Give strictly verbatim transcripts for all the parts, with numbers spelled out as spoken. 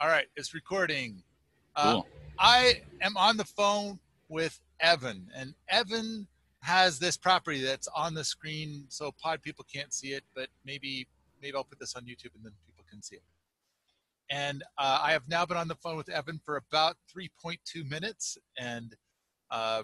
All right, it's recording. Uh, cool. I am on the phone with Evan, and Evan has this property that's on the screen, so pod people can't see it, but maybe maybe I'll put this on YouTube and then people can see it. And uh, I have now been on the phone with Evan for about three point two minutes, and uh,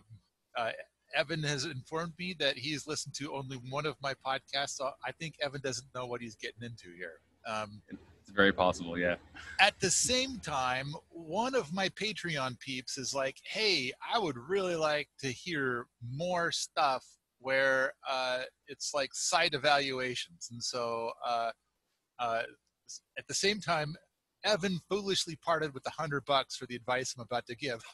uh, Evan has informed me that he's listened to only one of my podcasts, so I think Evan doesn't know what he's getting into here. Um, it's very possible, yeah. At the same time, one of my Patreon peeps is like, hey, I would really like to hear more stuff where uh, it's like site evaluations. And so uh, uh, at the same time, Evan foolishly parted with a hundred bucks for the advice I'm about to give.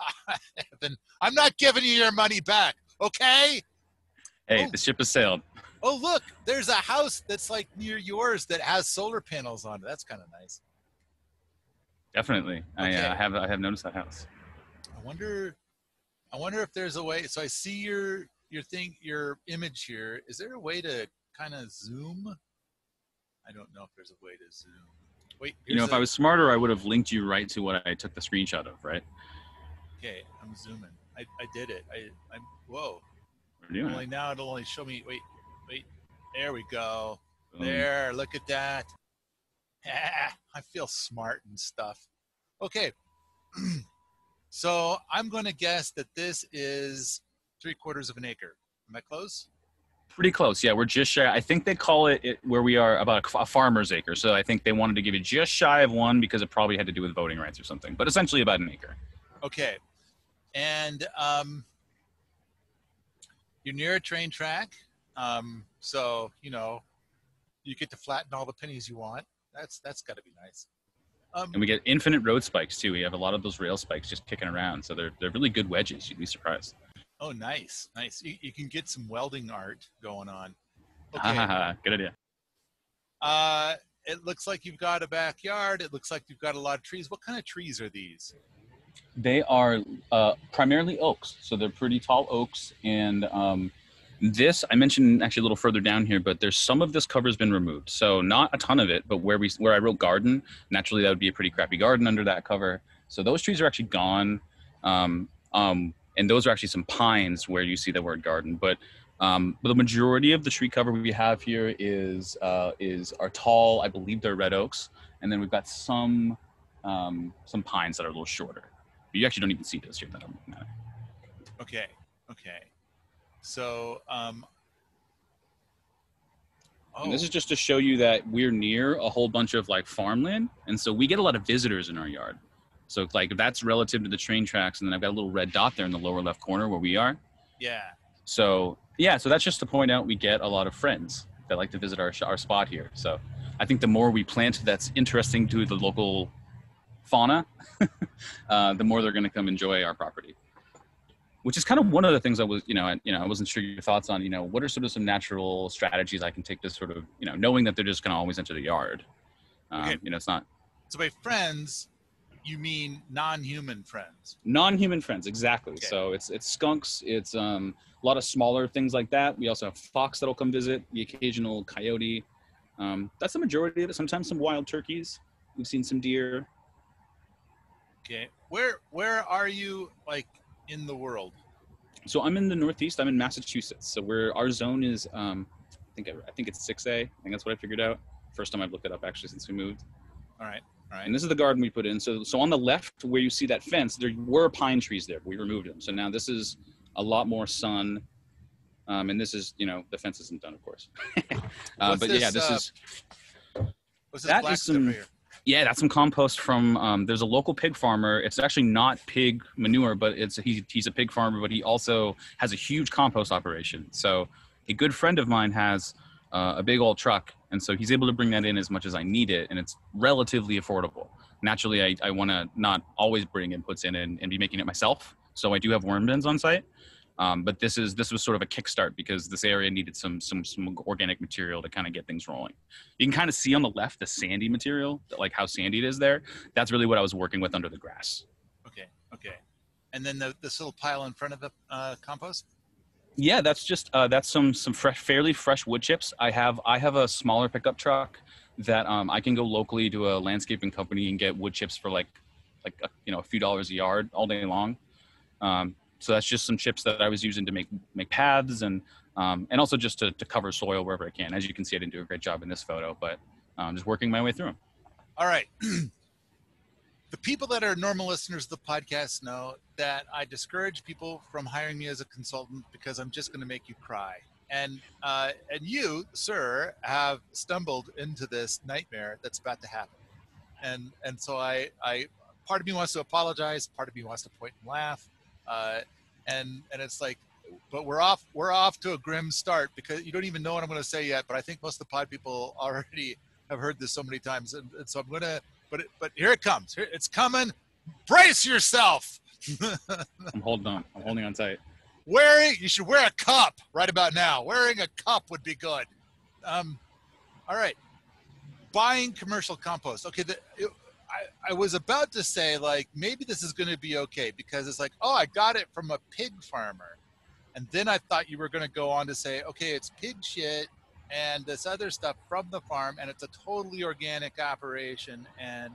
Evan, I'm not giving you your money back. Okay. Hey, oh. The ship has sailed. Oh, look, there's a house that's like near yours that has solar panels on it. That's kind of nice. Definitely. Okay. I uh, have, I have noticed that house. I wonder, I wonder if there's a way. So I see your, your thing, your image here. Is there a way to kind of zoom? I don't know if there's a way to zoom. Wait, you know, if a, I was smarter, I would have linked you right to what I took the screenshot of, right? Okay, I'm zooming. I, I did it. I, I'm, whoa. We're doing only it. Now it'll only show me, wait, wait. There we go. Boom. There, look at that. Ah, I feel smart and stuff. Okay. So I'm going to guess that this is three quarters of an acre. Am I close? Pretty close, yeah. We're just shy. I think they call it, it where we are about a, a farmer's acre. So I think they wanted to give it just shy of one because it probably had to do with voting rights or something, but essentially about an acre. Okay. And um, you're near a train track. Um, so, you know, you get to flatten all the pennies you want. That's That's got to be nice. Um, and we get infinite road spikes, too. We have a lot of those rail spikes just kicking around. So they're, they're really good wedges. You'd be surprised. Oh, nice, nice. You, you can get some welding art going on. Okay. Good idea. Uh, it looks like you've got a backyard. It looks like you've got a lot of trees. What kind of trees are these? They are uh, primarily oaks. So they're pretty tall oaks. And um, this, I mentioned actually a little further down here, but there's some of this cover's been removed. So not a ton of it, but where, we, where I wrote garden, naturally that would be a pretty crappy garden under that cover. So those trees are actually gone. Um, um, And those are actually some pines where you see the word garden. But, um, but the majority of the tree cover we have here is uh, is are tall, I believe they're red oaks. And then we've got some um, some pines that are a little shorter. But you actually don't even see those here that I'm looking at. Okay, okay. So, um, oh. And this is just to show you that we're near a whole bunch of like farmland. And so we get a lot of visitors in our yard. So like that's relative to the train tracks, and then I've got a little red dot there in the lower left corner where we are. Yeah. So yeah, so that's just to point out we get a lot of friends that like to visit our our spot here. So I think the more we plant that's interesting to the local fauna, uh, the more they're going to come enjoy our property. Which is kind of one of the things I was, you know, I, you know, I wasn't sure your thoughts on, you know, what are sort of some natural strategies I can take to sort of, you know, knowing that they're just going to always enter the yard. Um, okay. You know, it's not. So by friends. You mean non-human friends? Non-human friends, exactly. Okay. So it's it's skunks, it's um, a lot of smaller things like that. We also have fox that'll come visit, the occasional coyote. Um, that's the majority of it. Sometimes some wild turkeys. We've seen some deer. Okay, where where are you like in the world? So I'm in the Northeast. I'm in Massachusetts. So we're our zone is um, I think I, I think it's six A. I think that's what I figured out. First time I've looked it up actually since we moved. All right. Right. And this is the garden we put in. So, so on the left where you see that fence, there were pine trees there. But we removed them. So now this is a lot more sun. Um, and this is, you know, the fence isn't done, of course. uh, but this, yeah, this uh, is. What's this that black is some, stuff here? Yeah, that's some compost from. Um, there's a local pig farmer. It's actually not pig manure, but it's he, he's a pig farmer. But he also has a huge compost operation. So a good friend of mine has uh, a big old truck. And so he's able to bring that in as much as I need it, and it's relatively affordable. Naturally, I, I want to not always bring inputs in and, and be making it myself. So I do have worm bins on site, um, but this is this was sort of a kickstart because this area needed some some some organic material to kind of get things rolling. You can kind of see on the left the sandy material, like how sandy it is there. That's really what I was working with under the grass. Okay, okay, and then the, this little pile in front of the uh, compost. Yeah, that's just uh, that's some some fresh, fairly fresh wood chips. I have I have a smaller pickup truck that um, I can go locally to a landscaping company and get wood chips for like, like, a, you know, a few dollars a yard all day long. Um, so that's just some chips that I was using to make, make paths and, um, and also just to, to cover soil wherever I can. As you can see, I didn't do a great job in this photo, but I'm just working my way through them. All right. The people that are normal listeners of the podcast know that I discourage people from hiring me as a consultant because I'm just going to make you cry. And, uh, and you, sir, have stumbled into this nightmare that's about to happen. And, and so I, I, part of me wants to apologize. Part of me wants to point and laugh. Uh, and, and it's like, but we're off, we're off to a grim start because you don't even know what I'm going to say yet, but I think most of the pod people already have heard this so many times. And, and so I'm going to, But, it, but here it comes. Here, it's coming. Brace yourself. I'm holding on. I'm holding on tight. Wearing, you should wear a cup right about now. Wearing a cup would be good. Um, all right. Buying commercial compost. Okay. The, it, I, I was about to say, like, maybe this is going to be okay because it's like, oh, I got it from a pig farmer. And then I thought you were going to go on to say, okay, it's pig shit and this other stuff from the farm, and it's a totally organic operation. And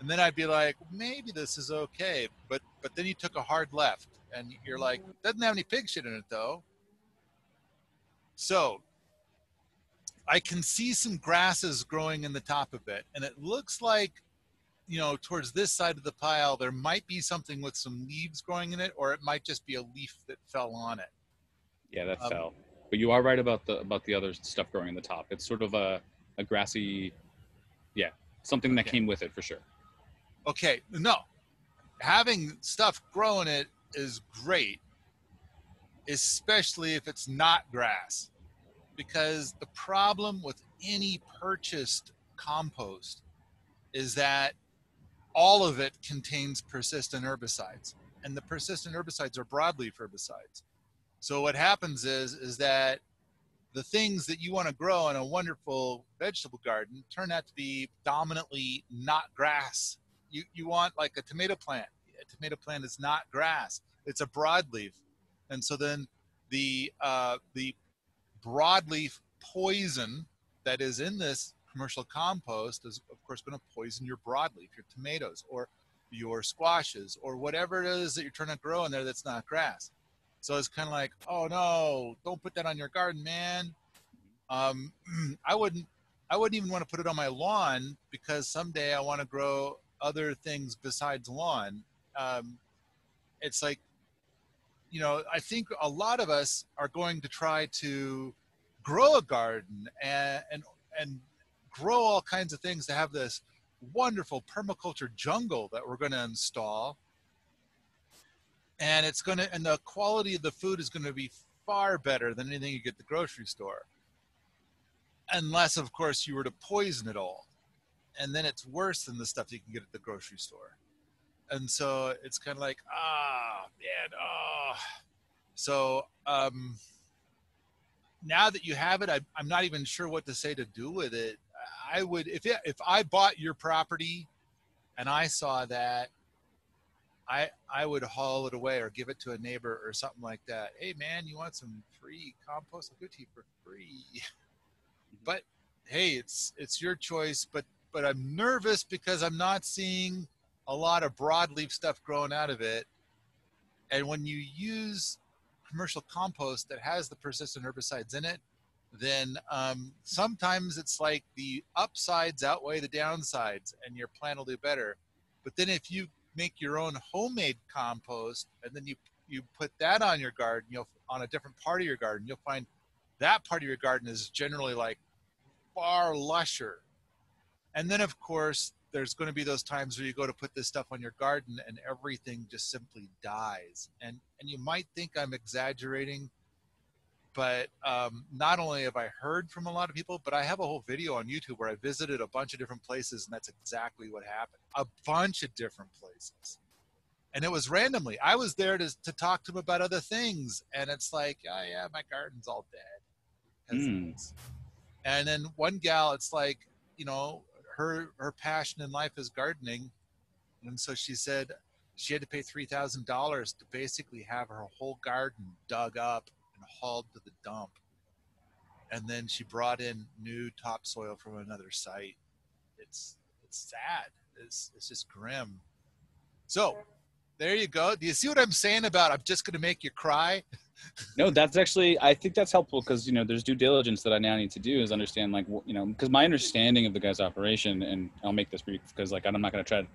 and then I'd be like, maybe this is okay. But but then you took a hard left, and you're like, doesn't have any pig shit in it, though. So I can see some grasses growing in the top of it. And it looks like, you know, towards this side of the pile, there might be something with some leaves growing in it, or it might just be a leaf that fell on it. Yeah, that um, fell. But you are right about the about the other stuff growing in the top. It's sort of a, a grassy, yeah, something that okay. came with it for sure. Okay, no. Having stuff grow in it is great, especially if it's not grass. Because the problem with any purchased compost is that all of it contains persistent herbicides. And the persistent herbicides are broadleaf herbicides. So what happens is, is that the things that you want to grow in a wonderful vegetable garden turn out to be dominantly not grass. You, you want like a tomato plant. A tomato plant is not grass. It's a broadleaf. And so then the, uh, the broadleaf poison that is in this commercial compost is, of course, going to poison your broadleaf, your tomatoes or your squashes or whatever it is that you're trying to grow in there that's not grass. So it's kind of like, oh no, don't put that on your garden, man. Um, I wouldn't, I wouldn't even want to put it on my lawn because someday I want to grow other things besides lawn. Um, it's like, you know, I think a lot of us are going to try to grow a garden and and, and grow all kinds of things to have this wonderful permaculture jungle that we're going to install. And it's going to, and the quality of the food is going to be far better than anything you get at the grocery store. Unless, of course, you were to poison it all. And then it's worse than the stuff you can get at the grocery store. And so it's kind of like, ah, man, ah. So um, now that you have it, I, I'm not even sure what to say to do with it. I would, if it, if I bought your property and I saw that, I, I would haul it away or give it to a neighbor or something like that. Hey, man, you want some free compost? I'll give it to you for free. But, hey, it's it's your choice. But, but I'm nervous because I'm not seeing a lot of broadleaf stuff growing out of it. And when you use commercial compost that has the persistent herbicides in it, then um, sometimes it's like the upsides outweigh the downsides and your plant will do better. But then if you make your own homemade compost, and then you you put that on your garden, you'll on a different part of your garden, you'll find that part of your garden is generally like far lusher. And then, of course, there's going to be those times where you go to put this stuff on your garden and everything just simply dies. And and you might think I'm exaggerating, but um, not only have I heard from a lot of people, but I have a whole video on YouTube where I visited a bunch of different places, and that's exactly what happened. A bunch of different places. And it was randomly. I was there to, to talk to them about other things, and it's like, oh, yeah, my garden's all dead. Mm. And then one gal, it's like, you know, her, her passion in life is gardening, and so she said she had to pay three thousand dollars to basically have her whole garden dug up, hauled to the dump. and then she brought in new topsoil from another site. It's it's sad. It's it's just grim. So there you go. Do you see what I'm saying about I'm just going to make you cry? No, that's actually, I think that's helpful because, you know, there's due diligence that I now need to do is understand, like, you know, because my understanding of the guy's operation, and I'll make this brief because, like, I'm not going to try to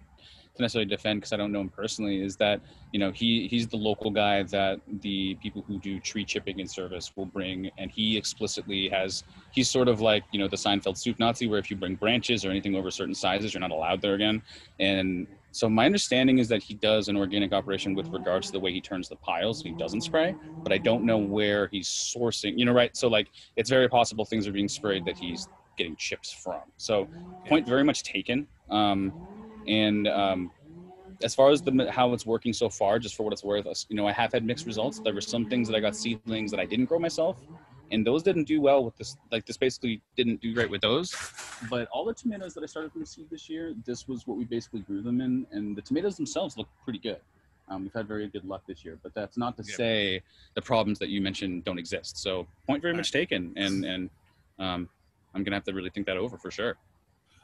necessarily defend because I don't know him personally, is that, you know, he, he's the local guy that the people who do tree chipping and service will bring. And he explicitly has, he's sort of like, you know, the Seinfeld soup Nazi, where if you bring branches or anything over certain sizes, you're not allowed there again. And so my understanding is that he does an organic operation with regards to the way he turns the piles. He doesn't spray, but I don't know where he's sourcing, you know, right? So like, it's very possible things are being sprayed that he's getting chips from. So point very much taken. Um, And um, as far as the how it's working so far, just for what it's worth, you know, I have had mixed results. There were some things that I got seedlings that I didn't grow myself, and those didn't do well with this. Like this basically didn't do great with those. But all the tomatoes that I started from seed this year, this was what we basically grew them in, and the tomatoes themselves look pretty good. Um, we've had very good luck this year, but that's not to yep. say the problems that you mentioned don't exist. So point very all much right. taken, and and um, I'm gonna have to really think that over for sure.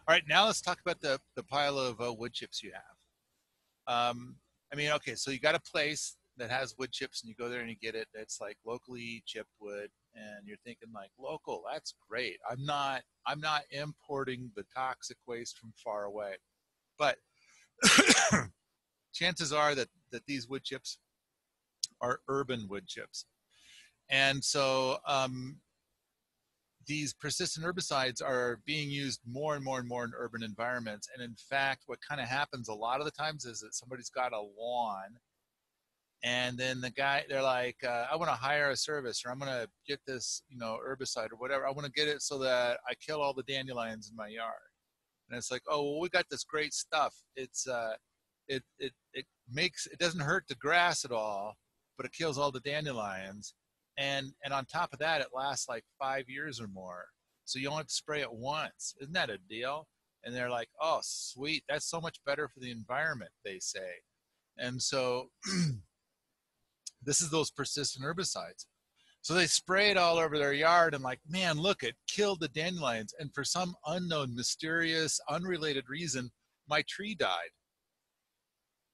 All right, now let's talk about the, the pile of uh, wood chips you have. Um, I mean, okay, so you got a place that has wood chips and you go there and you get it. That's like locally chipped wood, and you're thinking like, local, that's great. I'm not, I'm not importing the toxic waste from far away, but chances are that, that these wood chips are urban wood chips. And so, um, these persistent herbicides are being used more and more and more in urban environments. And in fact, what kind of happens a lot of the times is that somebody's got a lawn, and then the guy, they're like, uh, I want to hire a service, or I'm going to get this, you know, herbicide or whatever. I want to get it so that I kill all the dandelions in my yard. And it's like, oh, well, we got this great stuff. It's, uh, it, it, it makes, it doesn't hurt the grass at all, but it kills all the dandelions. And and on top of that, it lasts like five years or more. So you only have to spray it once. Isn't that a deal? And they're like, oh, sweet. That's so much better for the environment, they say. And so this is those persistent herbicides. So they spray it all over their yard and like, man, look, it killed the dandelions. And for some unknown, mysterious, unrelated reason, my tree died.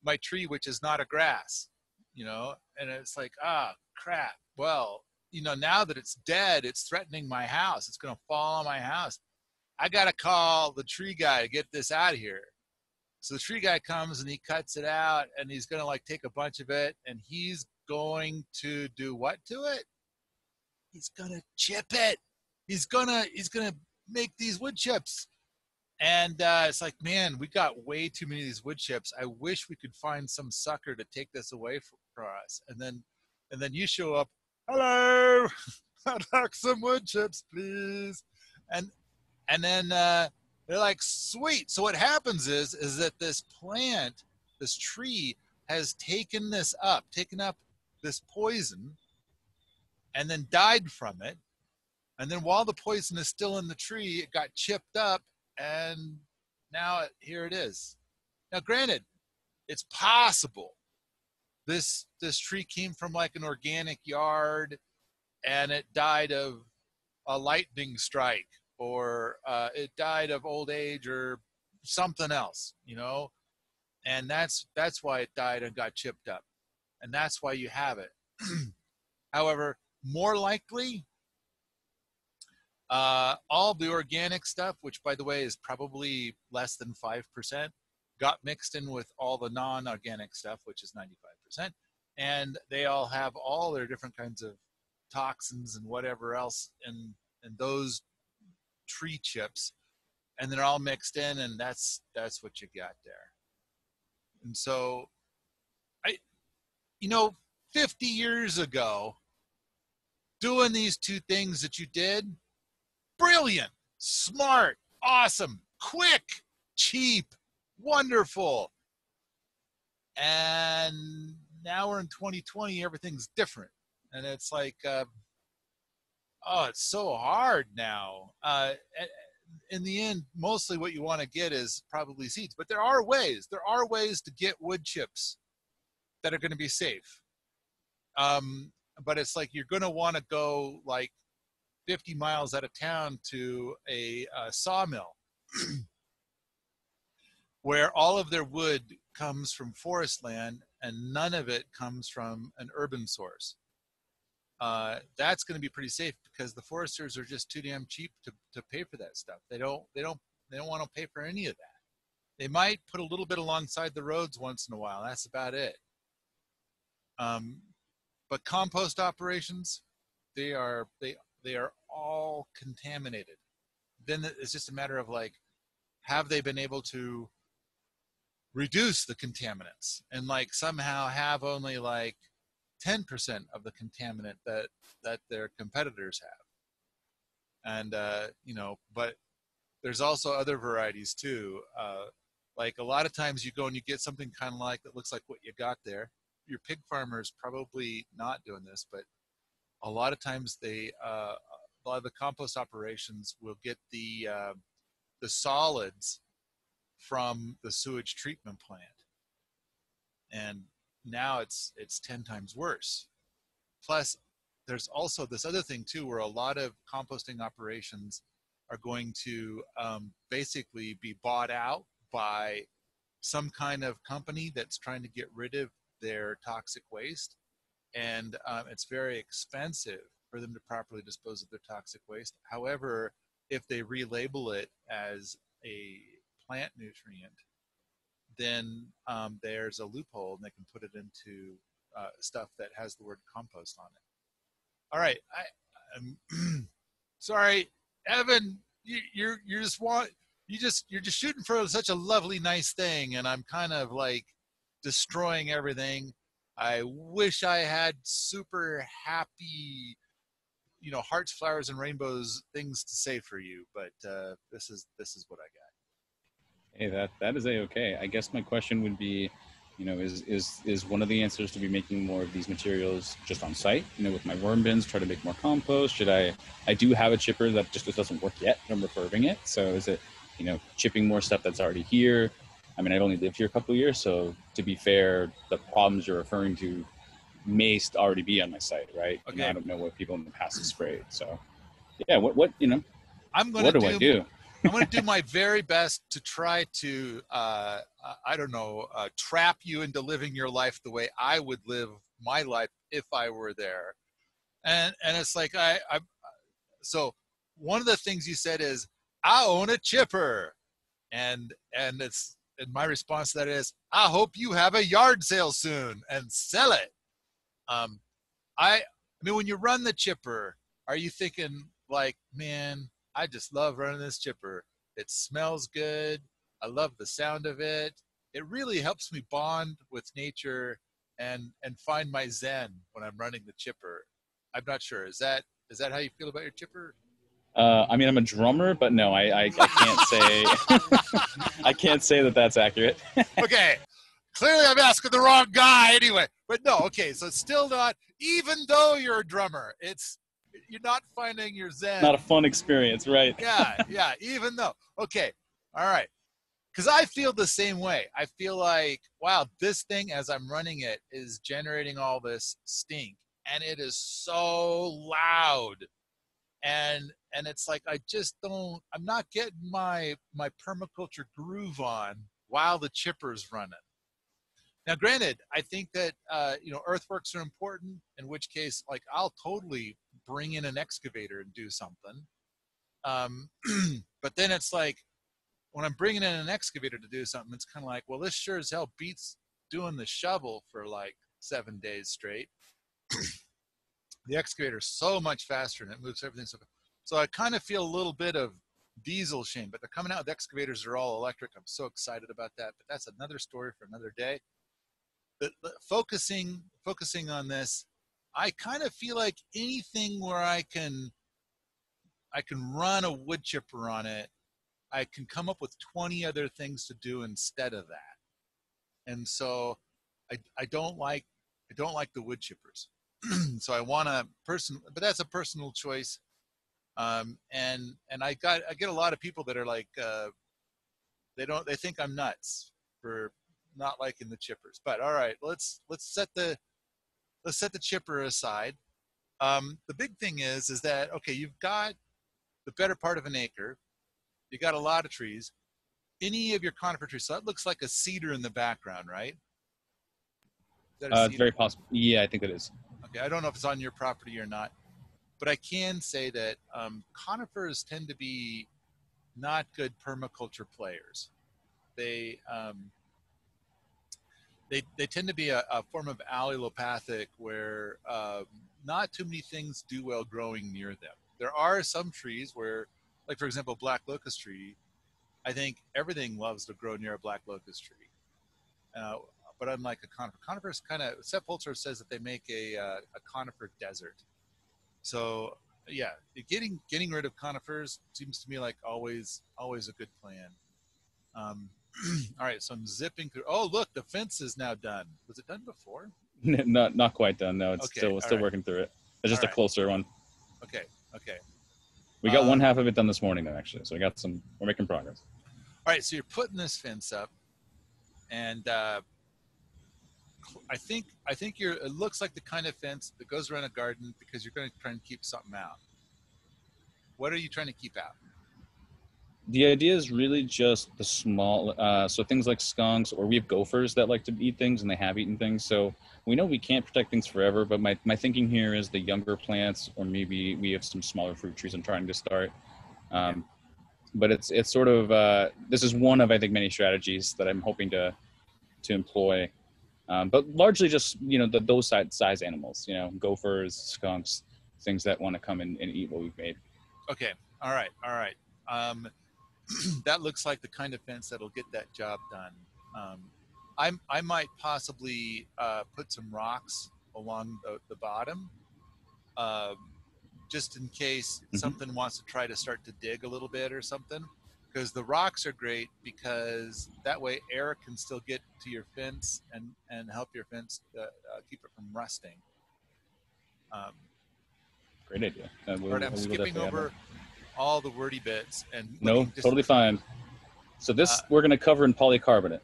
My tree, which is not a grass, you know? And it's like, ah, crap. Well, you know, now that it's dead, it's threatening my house. It's going to fall on my house. I got to call the tree guy to get this out of here. So the tree guy comes and he cuts it out, and he's going to like take a bunch of it, and he's going to do what to it? He's going to chip it. He's going to, he's going to make these wood chips. And uh, it's like, man, we got way too many of these wood chips. I wish we could find some sucker to take this away from, for us. And then, and then you show up. Hello, I'd like some wood chips, please. And and then uh, they're like, sweet. So what happens is, is that this plant, this tree has taken this up, taken up this poison, and then died from it. And then while the poison is still in the tree, it got chipped up, and now it, here it is. Now, granted, it's possible This this tree came from like an organic yard, and it died of a lightning strike, or uh, it died of old age, or something else, you know. And that's that's why it died and got chipped up, and that's why you have it. However, more likely, uh, all the organic stuff, which by the way is probably less than five percent, got mixed in with all the non-organic stuff, which is ninety-five percent, and they all have all their different kinds of toxins and whatever else, and and those tree chips, and they're all mixed in, and that's that's what you got there. And so, I, you know, fifty years ago, doing these two things that you did, brilliant, smart, awesome, quick, cheap, wonderful. And now we're in twenty twenty, everything's different. And it's like, uh, oh, it's so hard now. Uh, in the end, mostly what you want to get is probably seeds, but there are ways, there are ways to get wood chips that are going to be safe. Um, but it's like, you're going to want to go like fifty miles out of town to a, a sawmill where all of their wood comes from forest land and none of it comes from an urban source. Uh, that's going to be pretty safe because the foresters are just too damn cheap to, to pay for that stuff. They don't, they don't, they don't want to pay for any of that. They might put a little bit alongside the roads once in a while. That's about it. Um, but compost operations, they are, they, they are all contaminated. Then it's just a matter of like, have they been able to reduce the contaminants and like somehow have only like ten percent of the contaminant that, that their competitors have. And, uh, you know, but there's also other varieties too. Uh, like a lot of times you go and you get something kind of like that looks like what you got there. Your pig farmer is probably not doing this, but a lot of times they, uh, a lot of the compost operations will get the, uh, the solids from the sewage treatment plant. And now it's, it's ten times worse. Plus there's also this other thing too, where a lot of composting operations are going to um, basically be bought out by some kind of company that's trying to get rid of their toxic waste. And um, it's very expensive for them to properly dispose of their toxic waste. However, if they relabel it as a plant nutrient, then um, there's a loophole and they can put it into uh, stuff that has the word compost on it. All right, I, I'm sorry, Evan, you, you're, you're just want, you just, you're just shooting for such a lovely, nice thing. And I'm kind of like destroying everything. I wish I had super happy, you know, hearts, flowers, and rainbows things to say for you, but uh, this is this is what I got. Hey, that that is a-okay. I guess my question would be, you know, is is is one of the answers to be making more of these materials just on site? You know, with my worm bins, try to make more compost. Should I? I do have a chipper that just doesn't work yet. I'm refurbing it. So is it, you know, chipping more stuff that's already here? I mean, I've only lived here a couple of years, so to be fair, the problems you're referring to may already be on my site, right? Okay. You know, I don't know what people in the past have sprayed. So yeah, what, what, you know, I'm gonna what do, do I do? I'm going to do my very best to try to, uh, I don't know, uh, trap you into living your life the way I would live my life if I were there. And, and it's like, I, I, so one of the things you said is I own a chipper. And, and it's, and my response to that is, I hope you have a yard sale soon and sell it. Um, I, I mean, when you run the chipper, are you thinking like, man, I just love running this chipper. It smells good. I love the sound of it. It really helps me bond with nature and, and find my zen when I'm running the chipper. I'm not sure. Is that, is that how you feel about your chipper? Uh, I mean, I'm a drummer, but no, I, I, I can't say, I can't say that that's accurate. Okay. Clearly I'm asking the wrong guy anyway, but no. Okay. So it's still not, even though you're a drummer, it's, you're not finding your zen. Not a fun experience, right? Yeah. Yeah. Even though. Okay. All right. Cause I feel the same way. I feel like, wow, this thing as I'm running it is generating all this stink and it is so loud. And, and it's like, I just don't, I'm not getting my, my permaculture groove on while the chipper's running. Now, granted, I think that, uh, you know, earthworks are important, in which case, like, I'll totally bring in an excavator and do something. Um, but then it's like, when I'm bringing in an excavator to do something, it's kind of like, well, this sure as hell beats doing the shovel for like seven days straight. The excavator is so much faster and it moves everything so fast. So I kind of feel a little bit of diesel shame, but they're coming out with excavators that are all electric. I'm so excited about that, but that's another story for another day. But, but focusing, focusing on this, I kind of feel like anything where I can, I can run a wood chipper on it, I can come up with twenty other things to do instead of that. And so I, I don't like, I don't like the wood chippers. So I want a person, but that's a personal choice. Um, and, and I got, I get a lot of people that are like, uh, they don't, they think I'm nuts for not liking the chippers, but all right, let's, let's set the, let's set the chipper aside. Um, the big thing is, is that, okay, you've got the better part of an acre. You've got a lot of trees. Any of your conifer trees, so that looks like a cedar in the background, right? Is that a uh, it's very possible. Yeah, I think it is. Okay, I don't know if it's on your property or not, but I can say that um, conifers tend to be not good permaculture players. They um, they they tend to be a, a form of allelopathic, where um, not too many things do well growing near them. There are some trees where, like for example, black locust tree. I think everything loves to grow near a black locust tree. Uh, but unlike a conifer, conifers kind of, Sepp Holzer says that they make a, uh, a conifer desert. So yeah, getting getting rid of conifers seems to me like always always a good plan. Um, all right, so I'm zipping through. Oh, look, the fence is now done. Was it done before? not not quite done. No, it's okay, still we're still right. working through it. It's just all a right. closer one. Okay. Okay. We got um, one half of it done this morning, though, actually. So we got some. We're making progress. All right. So you're putting this fence up, and uh, I think I think you're. It looks like the kind of fence that goes around a garden, because you're going to try and keep something out. What are you trying to keep out? The idea is really just the small. Uh, so things like skunks, or we have gophers that like to eat things, and they have eaten things. So we know we can't protect things forever, but my, my thinking here is the younger plants, or maybe we have some smaller fruit trees I'm trying to start. Um, but it's it's sort of, uh, this is one of, I think, many strategies that I'm hoping to to employ. Um, but largely just, you know, the, those size, size animals, you know, gophers, skunks, things that want to come in and eat what we've made. Okay. All right. All right. Um, that looks like the kind of fence that'll get that job done. Um, I'm, I might possibly uh, put some rocks along the, the bottom, uh, just in case mm-hmm. something wants to try to start to dig a little bit or something, because the rocks are great, because that way air can still get to your fence and, and help your fence uh, uh, keep it from rusting. Um, great idea. Uh, we'll, right, I'm we'll skipping over all the wordy bits. And no, totally fine. So this uh, we're going to cover in polycarbonate.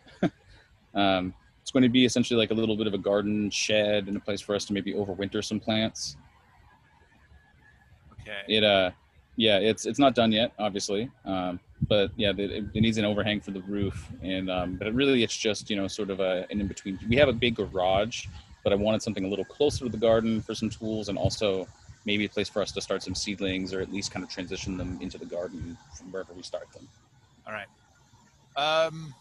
Um, it's going to be essentially like a little bit of a garden shed and a place for us to maybe overwinter some plants. Okay. It, uh, yeah, it's, it's not done yet, obviously. Um, but yeah, it, it needs an overhang for the roof. And, um, but it really, it's just, you know, sort of a, an in-between. We have a big garage, but I wanted something a little closer to the garden for some tools, and also maybe a place for us to start some seedlings, or at least kind of transition them into the garden from wherever we start them. All right. Um,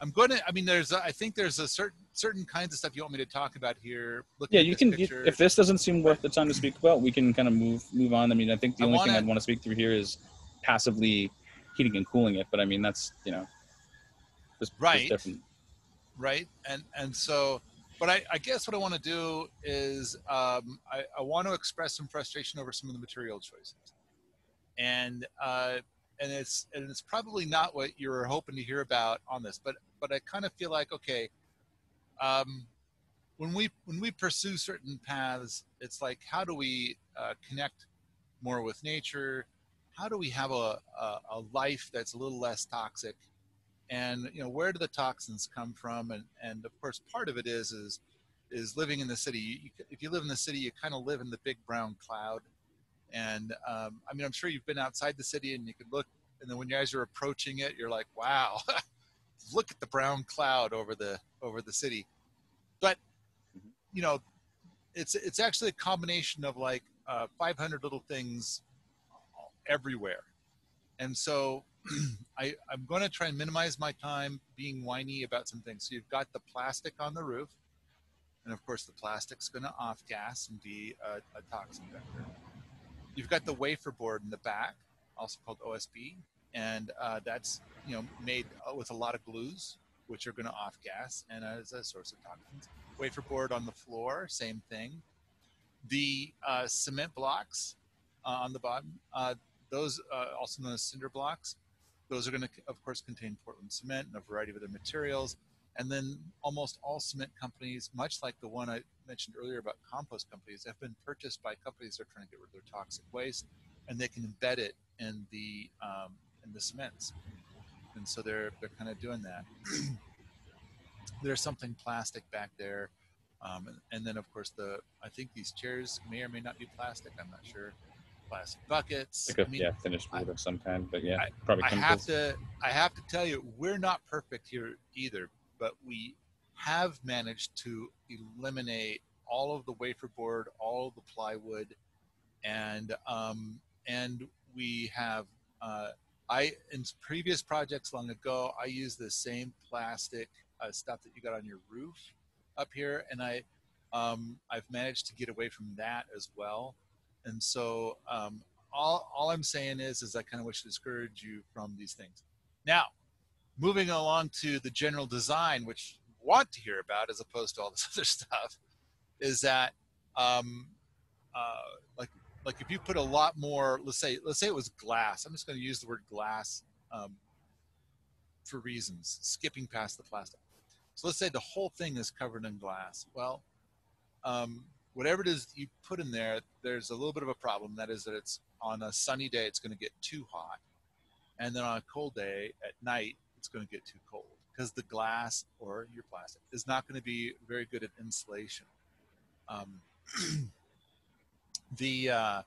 I'm going to, I mean, there's, I think there's a certain, certain kinds of stuff you want me to talk about here. Yeah, you can, you, if this doesn't seem worth the time to speak about, we can kind of move, move on. I mean, I think the I only wanna, thing I want to speak through here is passively heating and cooling it. But I mean, that's, you know, just, right. Just different. Right. And, and so, but I, I guess what I want to do is um, I, I want to express some frustration over some of the material choices. And, uh, And it's and it's probably not what you were hoping to hear about on this, but but I kind of feel like, okay, um, when we when we pursue certain paths, it's like, how do we uh, connect more with nature? How do we have a, a a life that's a little less toxic? And you know, where do the toxins come from? And and of course, part of it is is is living in the city. You, you, if you live in the city, you kind of live in the big brown cloud. And um, I mean, I'm sure you've been outside the city and you can look, and then when you guys are approaching it, you're like, wow, look at the brown cloud over the, over the city. But, you know, it's, it's actually a combination of like uh, five hundred little things everywhere. And so I, I'm going to try and minimize my time being whiny about some things. So you've got the plastic on the roof. And of course the plastic's going to off gas and be a, a toxin vector. You've got the wafer board in the back, also called O S B, and uh, that's you know made with a lot of glues, which are going to off gas and uh, is a source of toxins. Wafer board on the floor, same thing. The uh, cement blocks uh, on the bottom, uh, those uh, also known as cinder blocks, those are going to, of course, contain Portland cement and a variety of other materials. And then almost all cement companies, much like the one I mentioned earlier about compost companies, have been purchased by companies that are trying to get rid of their toxic waste, and they can embed it in the um, in the cements. And so they're they're kind of doing that. There's something plastic back there. Um, and, and then, of course, the I think these chairs may or may not be plastic. I'm not sure. Plastic buckets. Like a, I mean, yeah, finished wood of some kind. But yeah, I, probably. I have to. I have to tell you, we're not perfect here either, but we have managed to eliminate all of the wafer board, all of the plywood, and um, and we have. Uh, I in previous projects long ago, I used the same plastic uh, stuff that you got on your roof up here, and I um, I've managed to get away from that as well. And so um, all, all I'm saying is, is I kind of wish to discourage you from these things. Now, moving along to the general design, which you want to hear about as opposed to all this other stuff, is that um, uh, like like if you put a lot more, let's say let's say it was glass. I'm just going to use the word glass um, for reasons, skipping past the plastic. So let's say the whole thing is covered in glass. Well, um, whatever it is you put in there, there's a little bit of a problem. That is that it's on a sunny day, it's going to get too hot. And then on a cold day at night, it's going to get too cold because the glass or your plastic is not going to be very good at insulation. Um, the, uh,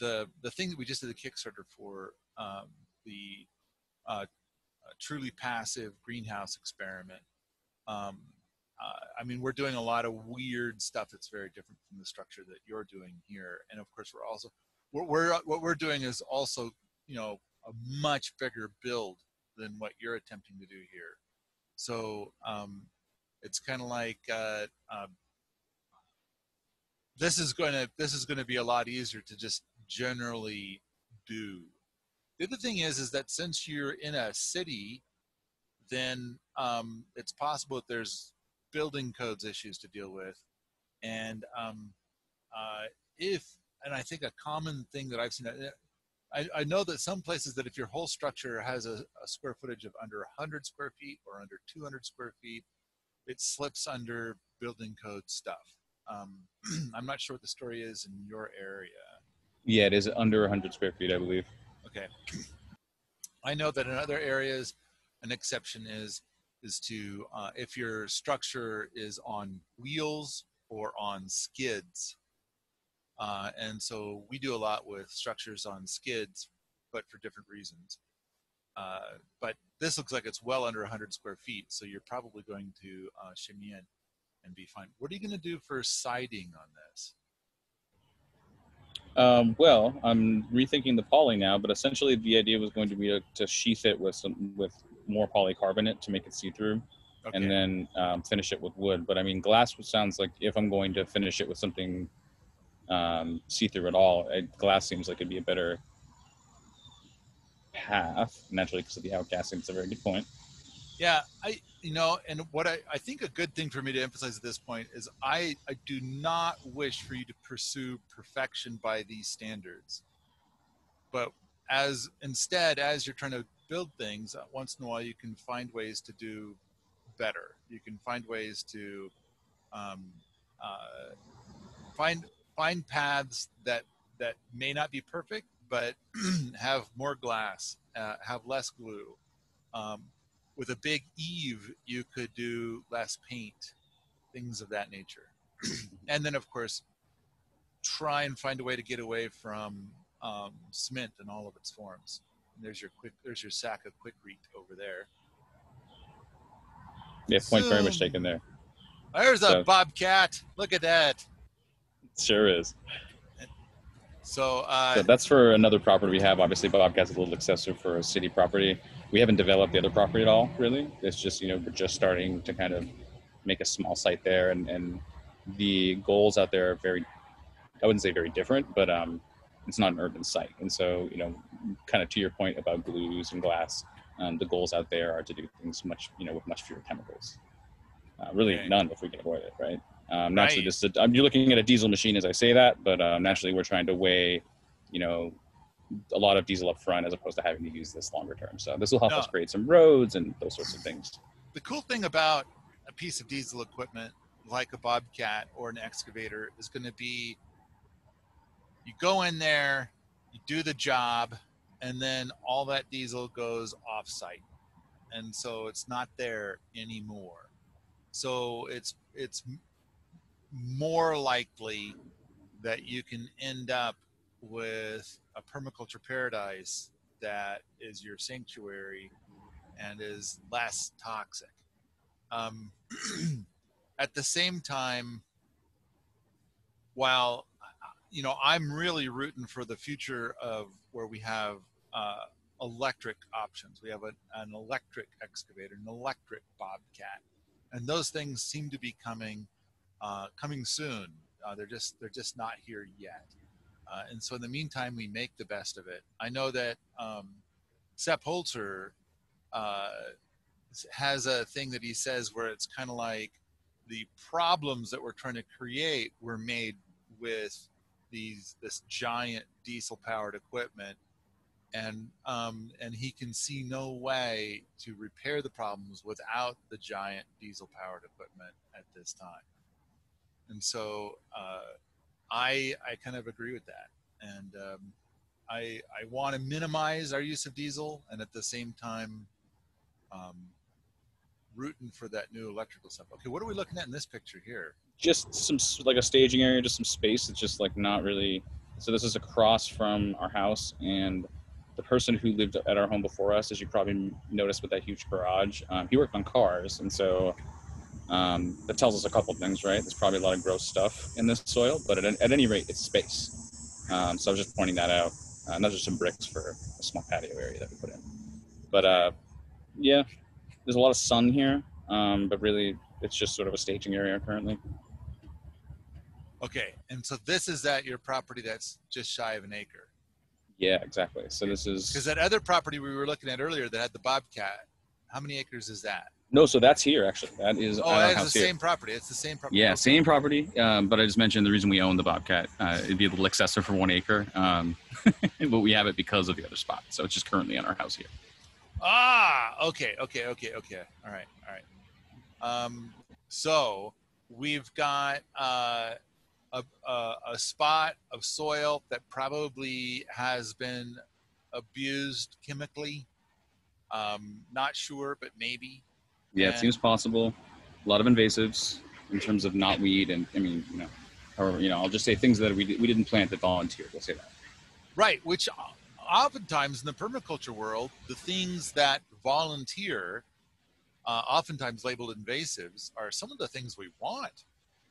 the, the thing that we just did a Kickstarter for, um, the uh, truly passive greenhouse experiment, um, Uh, I mean, we're doing a lot of weird stuff that's very different from the structure that you're doing here. And of course, we're also, what we're, what we're doing is also, you know, a much bigger build than what you're attempting to do here. So um, it's kind of like, uh, um, this is going to, this is going to be a lot easier to just generally do. The other thing is, is that since you're in a city, then um, it's possible that there's building codes issues to deal with, and um, uh, if and I think a common thing that I've seen, I, I know that some places that if your whole structure has a, a square footage of under one hundred square feet or under two hundred square feet, it slips under building code stuff. Um, I'm not sure what the story is in your area. Yeah, it is under one hundred square feet, I believe. Okay. I know that in other areas, an exception is. is to, uh, if your structure is on wheels or on skids. Uh, and so we do a lot with structures on skids, but for different reasons. Uh, but this looks like it's well under one hundred square feet, so you're probably going to uh, shimmy in and be fine. What are you gonna do for siding on this? Um, well, I'm rethinking the poly now, but essentially the idea was going to be to, to sheath it with some, with more polycarbonate to make it see-through, okay. And then um, finish it with wood. But I mean, glass sounds like if I'm going to finish it with something um, see-through at all, it, glass seems like it'd be a better path, naturally, because of the outgassing. It's a very good point. Yeah, I, you know, and what I, I think a good thing for me to emphasize at this point is I, I do not wish for you to pursue perfection by these standards. But as instead, as you're trying to build things, once in a while you can find ways to do better. You can find ways to um, uh, find find paths that that may not be perfect, but have more glass, uh, have less glue. Um, With a big eave, you could do less paint, things of that nature. And then, of course, try and find a way to get away from um, cement in all of its forms. And there's your quick, there's your sack of quickcrete over there. Yeah, point so, very much taken there. There's so. A bobcat. Look at that. It sure is. So, uh, so that's for another property we have. Obviously, Bobcat's a little excessive for a city property. We haven't developed the other property at all, really. It's just, you know, we're just starting to kind of make a small site there. And, and the goals out there are very, I wouldn't say very different, but um, it's not an urban site. And so, you know, kind of to your point about glues and glass, um, the goals out there are to do things much, you know, with much fewer chemicals. Uh, really right. None if we can avoid it, right? Um, naturally, right. Just a, um, you're looking at a diesel machine as I say that, but uh, naturally we're trying to weigh, you know, a lot of diesel up front as opposed to having to use this longer term. So this will help no. us create some roads and those sorts of things. The cool thing about a piece of diesel equipment like a Bobcat or an excavator is going to be you go in there, you do the job, and then all that diesel goes off-site. And so it's not there anymore. So it's it's more likely that you can end up with a permaculture paradise that is your sanctuary and is less toxic. Um, at the same time, while, you know, I'm really rooting for the future of where we have uh, electric options. We have a, an electric excavator, an electric bobcat, and those things seem to be coming, uh, coming soon. Uh, they're just they're just not here yet. Uh, and so in the meantime, we make the best of it. I know that um, Sepp Holzer uh, has a thing that he says where it's kind of like the problems that we're trying to create were made with these this giant diesel-powered equipment, and um, and he can see no way to repair the problems without the giant diesel-powered equipment at this time. And so uh, I, I kind of agree with that. And um, I, I want to minimize our use of diesel, and at the same time, um, rooting for that new electrical stuff. Okay, what are we looking at in this picture here? Just some, like a staging area, just some space. It's just like not really, so this is across from our house, and the person who lived at our home before us, as you probably noticed with that huge garage, um, he worked on cars, and so Um, that tells us a couple things, right? There's probably a lot of gross stuff in this soil, but at, at any rate, it's space. Um, so I was just pointing that out. Uh, and those are some bricks for a small patio area that we put in. But uh, yeah, there's a lot of sun here, um, but really it's just sort of a staging area currently. Okay, and so this is at your property that's just shy of an acre. Yeah, exactly. So this is... Because that other property we were looking at earlier that had the bobcat, how many acres is that? No, so that's here, actually. That is oh, our house the here. Same property. It's the same property. Yeah, same property. Um, but I just mentioned the reason we own the bobcat. Uh, it'd be a little excessive for one acre. Um, but we have it because of the other spot. So it's just currently on our house here. Ah, okay, okay, okay, okay. All right, all right. Um, so we've got uh, a, a, a spot of soil that probably has been abused chemically. Um, not sure, but maybe. Yeah, it seems possible. A lot of invasives in terms of knotweed and, I mean, you know, however, you know, I'll just say things that we, we didn't plant that volunteered. We'll say that. Right, which oftentimes in the permaculture world, the things that volunteer, uh, oftentimes labeled invasives, are some of the things we want.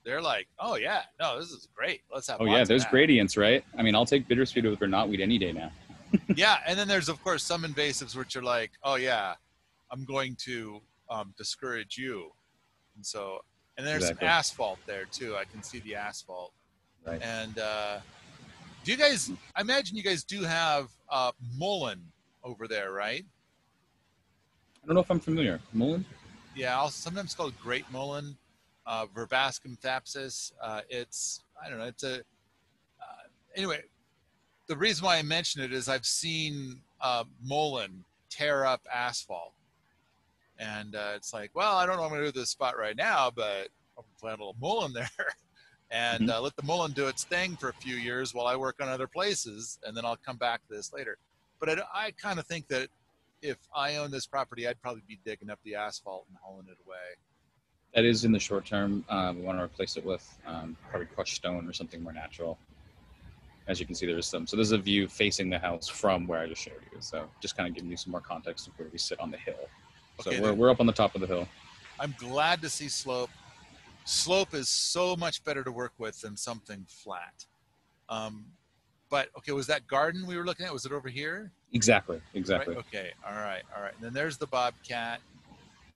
They're like, oh, yeah, no, this is great. Let's have Oh, yeah, there's gradients, right? I mean, I'll take bittersweet over knotweed any day now. Yeah, and then there's, of course, some invasives which are like, oh, yeah, I'm going to... Um, discourage you, and so and there's exactly. some asphalt there too. I can see the asphalt. Right. And uh, do you guys? I imagine you guys do have uh, mullein over there, right? I don't know if I'm familiar. Mullein? Yeah, I'll sometimes called great mullein, uh, verbascum thapsus. Uh, it's I don't know. It's a uh, anyway. The reason why I mention it is I've seen uh, mullein tear up asphalt. And uh, it's like, well, I don't know what I'm going to do with this spot right now, but I'll plant a little mullein there and mm-hmm. uh, let the mullein do its thing for a few years while I work on other places, and then I'll come back to this later. But I, I kind of think that if I owned this property, I'd probably be digging up the asphalt and hauling it away. That is in the short term. Uh, we want to replace it with um, probably crushed stone or something more natural. As you can see, there is some. So there's a view facing the house from where I just showed you. So just kind of giving you some more context of where we sit on the hill. So okay, we're, then, we're up on the top of the hill. I'm glad to see slope. Slope is so much better to work with than something flat. Um, but, okay, was that garden we were looking at? Was it over here? Exactly, exactly. Right? Okay, all right, all right. And then there's the bobcat.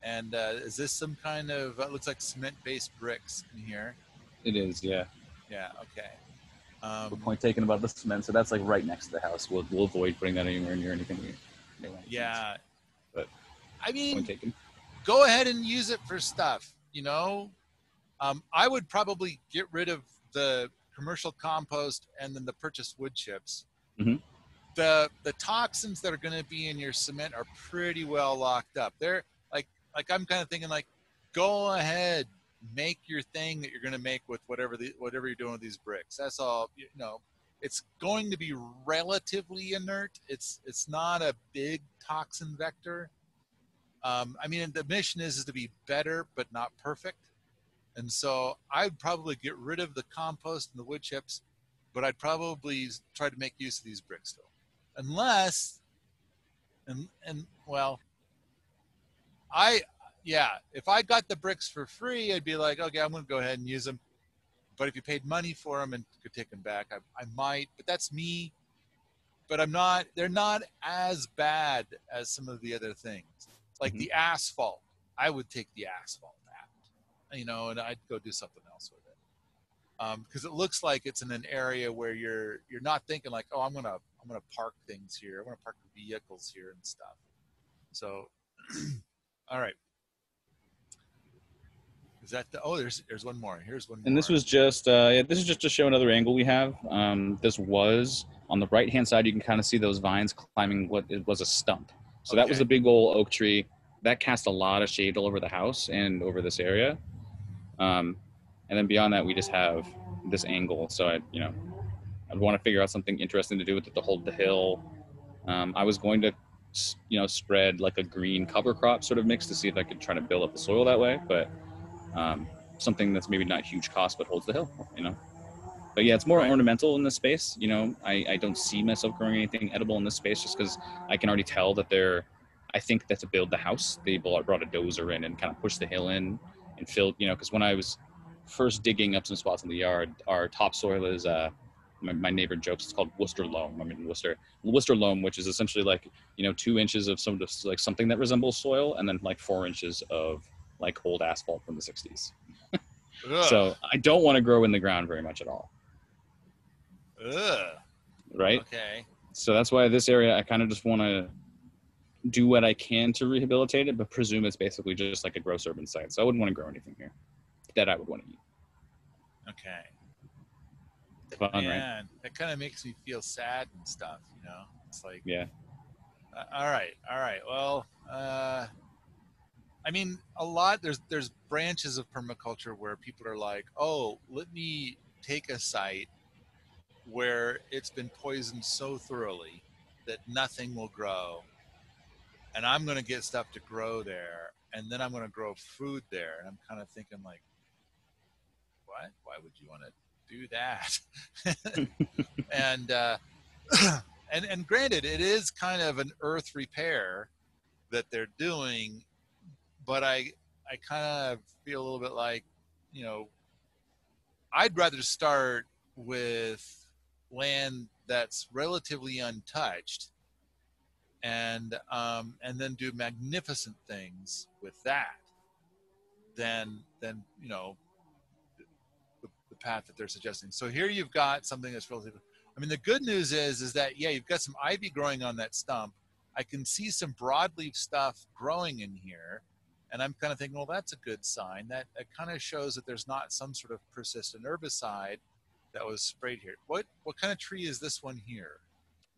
And uh, is this some kind of, it looks like cement-based bricks in here? It is, yeah. Yeah, okay. Um, good point taken about the cement. So that's like right next to the house. We'll, we'll avoid putting that anywhere near anything. Anyway, yeah. But. I mean, go ahead and use it for stuff, you know? Um, I would probably get rid of the commercial compost and then the purchased wood chips. Mm-hmm. The the toxins that are going to be in your cement are pretty well locked up. They're like, like I'm kind of thinking like, go ahead, make your thing that you're going to make with whatever the, whatever you're doing with these bricks. That's all, you know, it's going to be relatively inert. It's, it's not a big toxin vector. Um, I mean, the mission is, is to be better, but not perfect. And so I'd probably get rid of the compost and the wood chips, but I'd probably try to make use of these bricks still. Unless, and, and well, I, yeah, if I got the bricks for free, I'd be like, okay, I'm gonna go ahead and use them. But if you paid money for them and could take them back, I, I might, but that's me. But I'm not, they're not as bad as some of the other things. Like mm-hmm. the asphalt, I would take the asphalt out, you know, and I'd go do something else with it. Because um, it looks like it's in an area where you're you're not thinking like, oh, I'm gonna I'm gonna park things here. I'm gonna park vehicles here and stuff. So, all right. Is that the, oh, there's, there's one more. Here's one more. And this was just, uh, yeah, this is just to show another angle we have. Um, this was on the right-hand side, you can kind of see those vines climbing what it was a stump. So okay. that was a big old oak tree that cast a lot of shade all over the house and over this area. Um, and then beyond that, we just have this angle. So I, you know, I'd want to figure out something interesting to do with it to hold the hill. Um, I was going to, you know, spread like a green cover crop sort of mix to see if I could try to build up the soil that way. But Um, something that's maybe not huge cost, but holds the hill, you know? But yeah, it's more right. ornamental in this space. You know, I, I don't see myself growing anything edible in this space just because I can already tell that they're, I think that to build the house, they brought a dozer in and kind of pushed the hill in and filled, you know, because when I was first digging up some spots in the yard, our topsoil is, uh, my, my neighbor jokes, it's called Worcester loam. I'm in Worcester. Worcester loam, which is essentially like, you know, two inches of some like something that resembles soil and then like four inches of like old asphalt from the sixties. So I don't want to grow in the ground very much at all. Ugh. Right? Okay. So that's why this area, I kind of just want to do what I can to rehabilitate it, but presume it's basically just like a gross urban site. So I wouldn't want to grow anything here that I would want to eat. Okay. Fun, man, right? That kind of makes me feel sad and stuff, you know? It's like, yeah. Uh, all right. All right. Well, uh, I mean, a lot, there's there's branches of permaculture where people are like, oh, let me take a site where it's been poisoned so thoroughly that nothing will grow. And I'm going to get stuff to grow there. And then I'm going to grow food there. And I'm kind of thinking like, what? Why would you want to do that? and, uh, and, and granted, it is kind of an earth repair that they're doing. But I, I kind of feel a little bit like, you know, I'd rather start with land that's relatively untouched and, um, and then do magnificent things with that than, than you know, the, the path that they're suggesting. So here you've got something that's relatively, I mean, the good news is, is that, yeah, you've got some ivy growing on that stump. I can see some broadleaf stuff growing in here. And I'm kind of thinking, well, that's a good sign. That, that kind of shows that there's not some sort of persistent herbicide that was sprayed here. What what kind of tree is this one here?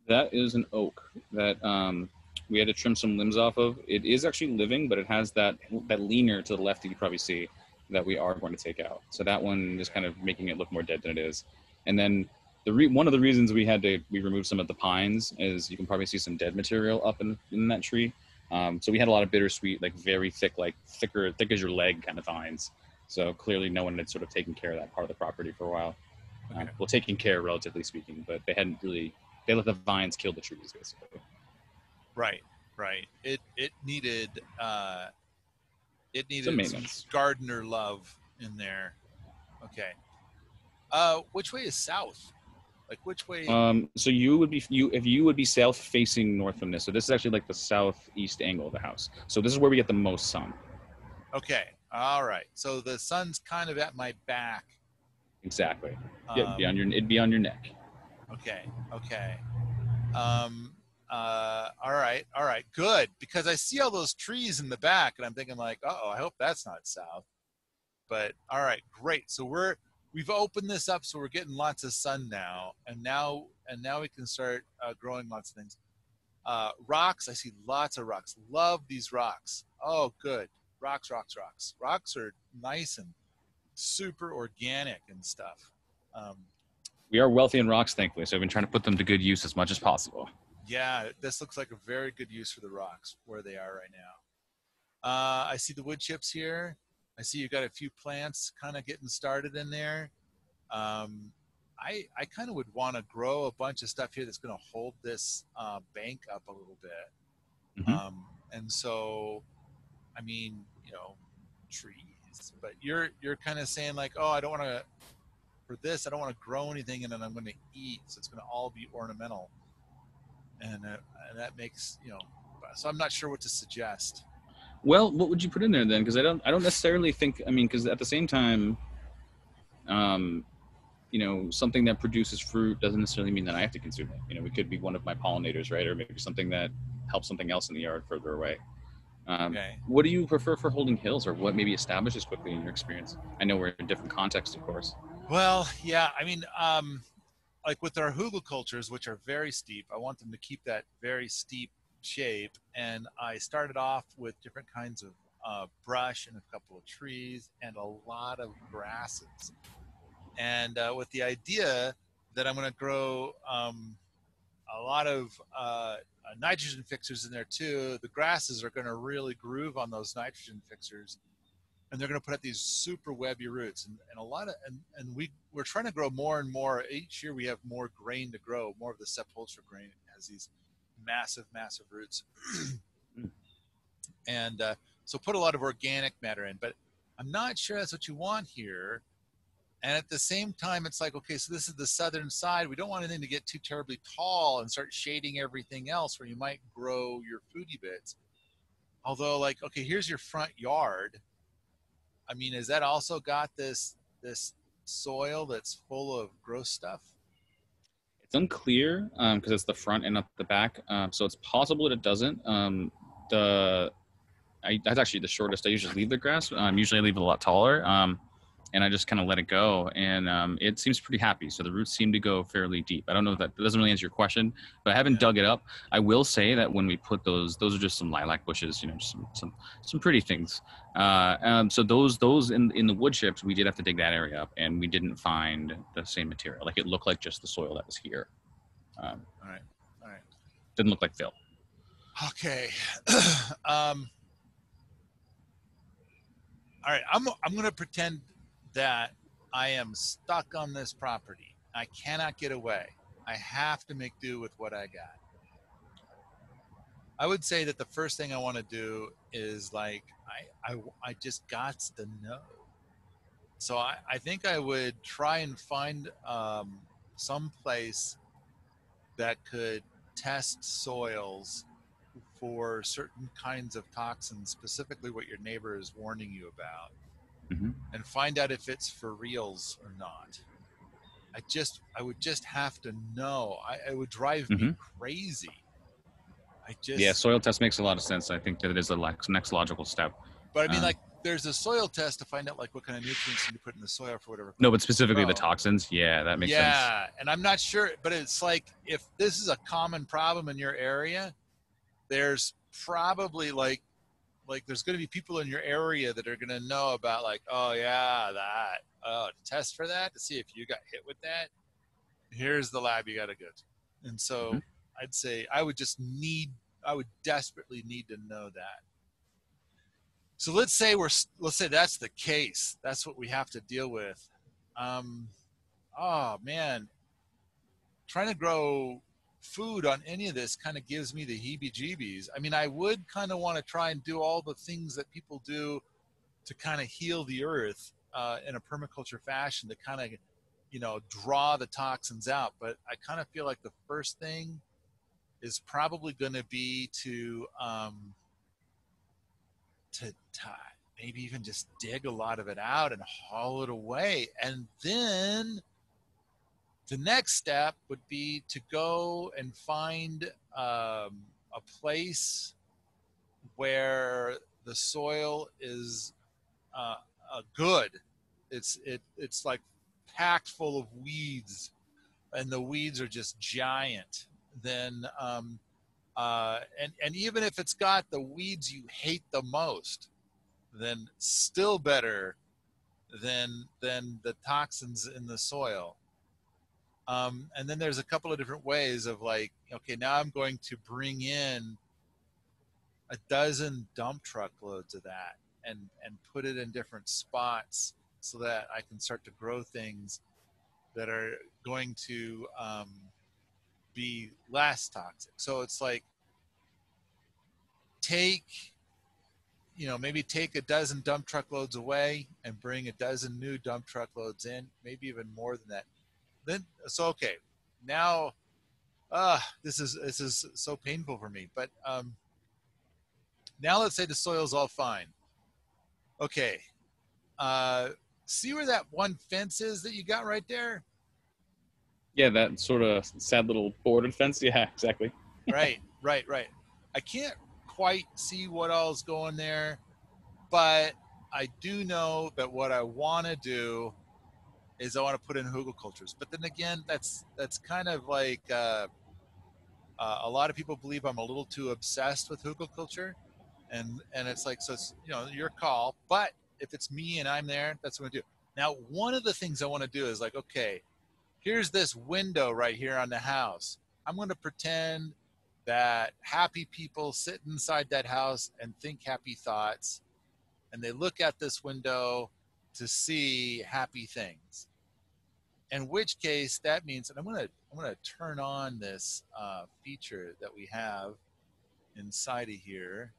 That is an oak that um, we had to trim some limbs off of. It is actually living, but it has that, that leaner to the left that you probably see that we are going to take out. So that one is kind of making it look more dead than it is. And then the re one of the reasons we had to, we removed some of the pines is you can probably see some dead material up in, in that tree. Um, so we had a lot of bittersweet, like very thick, like thicker, thick as your leg kind of vines. So clearly no one had sort of taken care of that part of the property for a while. Okay. Um, well, taking care, relatively speaking, but they hadn't really, they let the vines kill the trees basically. Right, right. It, it needed, uh, it needed some gardener love in there. Okay. Uh, which way is south? Like which way? Um, so you would be, you if you would be south facing north from this. So this is actually like the southeast angle of the house. So this is where we get the most sun. Okay. All right. So the sun's kind of at my back. Exactly. Um, yeah, it'd be on your, it'd be on your neck. Okay. Okay. Um, uh, all right. All right. Good. Because I see all those trees in the back and I'm thinking like, uh oh, I hope that's not south. But all right. Great. So we're, we've opened this up, so we're getting lots of sun now, and now and now we can start uh, growing lots of things. Uh, rocks, I see lots of rocks. Love these rocks. Oh, good. Rocks, rocks, rocks. Rocks are nice and super organic and stuff. Um, we are wealthy in rocks, thankfully, so I've been trying to put them to good use as much as possible. Yeah, this looks like a very good use for the rocks where they are right now. Uh, I see the wood chips here. I see you've got a few plants kind of getting started in there. Um, I, I kind of would want to grow a bunch of stuff here that's going to hold this uh, bank up a little bit. Mm-hmm. Um, and so, I mean, you know, trees, but you're, you're kind of saying like, oh, I don't want to, for this, I don't want to grow anything and then I'm going to eat. So it's going to all be ornamental. And, uh, and that makes, you know, so I'm not sure what to suggest. Well, what would you put in there then? Because I don't, I don't necessarily think, I mean, because at the same time, um, you know, something that produces fruit doesn't necessarily mean that I have to consume it. You know, it could be one of my pollinators, right? Or maybe something that helps something else in the yard further away. Um, okay. What do you prefer for holding hills, or what maybe establishes quickly in your experience? I know we're in different contexts, of course. Well, yeah, I mean, um, like with our hugel cultures, which are very steep, I want them to keep that very steep shape. And I started off with different kinds of uh, brush and a couple of trees and a lot of grasses. And uh, with the idea that I'm going to grow um, a lot of uh, nitrogen fixers in there too. The grasses are going to really groove on those nitrogen fixers, and they're going to put up these super webby roots. And, and a lot of and, and we we're trying to grow more and more each year. We have more grain to grow, more of the Sepp Holzer grain. It has these massive, massive roots, and uh, so put a lot of organic matter in. But I'm not sure that's what you want here. And at the same time, it's like, okay, so this is the southern side. We don't want anything to get too terribly tall and start shading everything else where you might grow your foodie bits. Although, like, okay, here's your front yard. I mean, has that also got this this soil that's full of gross stuff? It's unclear um, because it's the front and not the back. Um, so it's possible that it doesn't. Um, the I, that's actually the shortest. I usually leave the grass. Um, usually I leave it a lot taller. Um, And I just kind of let it go, and um, it seems pretty happy. So the roots seem to go fairly deep. I don't know if that, that doesn't really answer your question, but I haven't yeah. dug it up. I will say that when we put those, those are just some lilac bushes, you know, just some some some pretty things. Uh, um, so those those in in the wood chips, we did have to dig that area up, and we didn't find the same material. Like it looked like just the soil that was here. Um, all right, all right. Didn't look like fill. Okay. um, all right, I'm I'm gonna pretend that I am stuck on this property. I cannot get away. I have to make do with what I got. I would say that the first thing I want to do is like, I, I, I just got to know. So I, I think I would try and find um, some place that could test soils for certain kinds of toxins, specifically what your neighbor is warning you about. Mm-hmm. And find out if it's for reals or not. I just, I would just have to know. I, it would drive mm-hmm. me crazy. I just yeah, soil test makes a lot of sense. I think that it is the next logical step. But I mean, um, like, there's a soil test to find out like what kind of nutrients you put in the soil for whatever. No, but specifically the toxins. Yeah, that makes yeah, sense. Yeah, and I'm not sure, but it's like if this is a common problem in your area, there's probably like. Like there's going to be people in your area that are going to know about like, oh yeah, that, oh, test for that to see if you got hit with that. Here's the lab you got to go to. And so mm-hmm. I'd say I would just need, I would desperately need to know that. So let's say we're, let's say that's the case. That's what we have to deal with. Um, oh man, trying to grow food on any of this kind of gives me the heebie-jeebies. I mean, I would kind of want to try and do all the things that people do to kind of heal the earth uh, in a permaculture fashion to kind of, you know, draw the toxins out. But I kind of feel like the first thing is probably going to be to, um, to, to maybe even just dig a lot of it out and haul it away. And then the next step would be to go and find um, a place where the soil is uh, uh, good. It's it it's like packed full of weeds, and the weeds are just giant. Then um, uh, and and even if it's got the weeds you hate the most, then still better than than the toxins in the soil. Um, and then there's a couple of different ways of like, okay, now I'm going to bring in a dozen dump truck loads of that and, and put it in different spots so that I can start to grow things that are going to um, be less toxic. So it's like, take, you know, maybe take a dozen dump truck loads away and bring a dozen new dump truck loads in, maybe even more than that. Then so okay, now, uh, this is this is so painful for me. But um, now let's say the soil's all fine. Okay, uh, see where that one fence is that you got right there? Yeah, that sort of sad little bordered fence. Yeah, exactly. Right, right, right. I can't quite see what all's going there, but I do know that what I want to do is I want to put in hugel cultures. But then again, that's that's kind of like uh, uh, a lot of people believe I'm a little too obsessed with hugel culture, and and it's like, so it's, you know, your call. But if it's me and I'm there, that's what I do. Now, one of the things I want to do is like, okay, here's this window right here on the house. I'm going to pretend that happy people sit inside that house and think happy thoughts, and they look at this window to see happy things. In which case, that means that I'm gonna I'm gonna turn on this uh, feature that we have inside of here,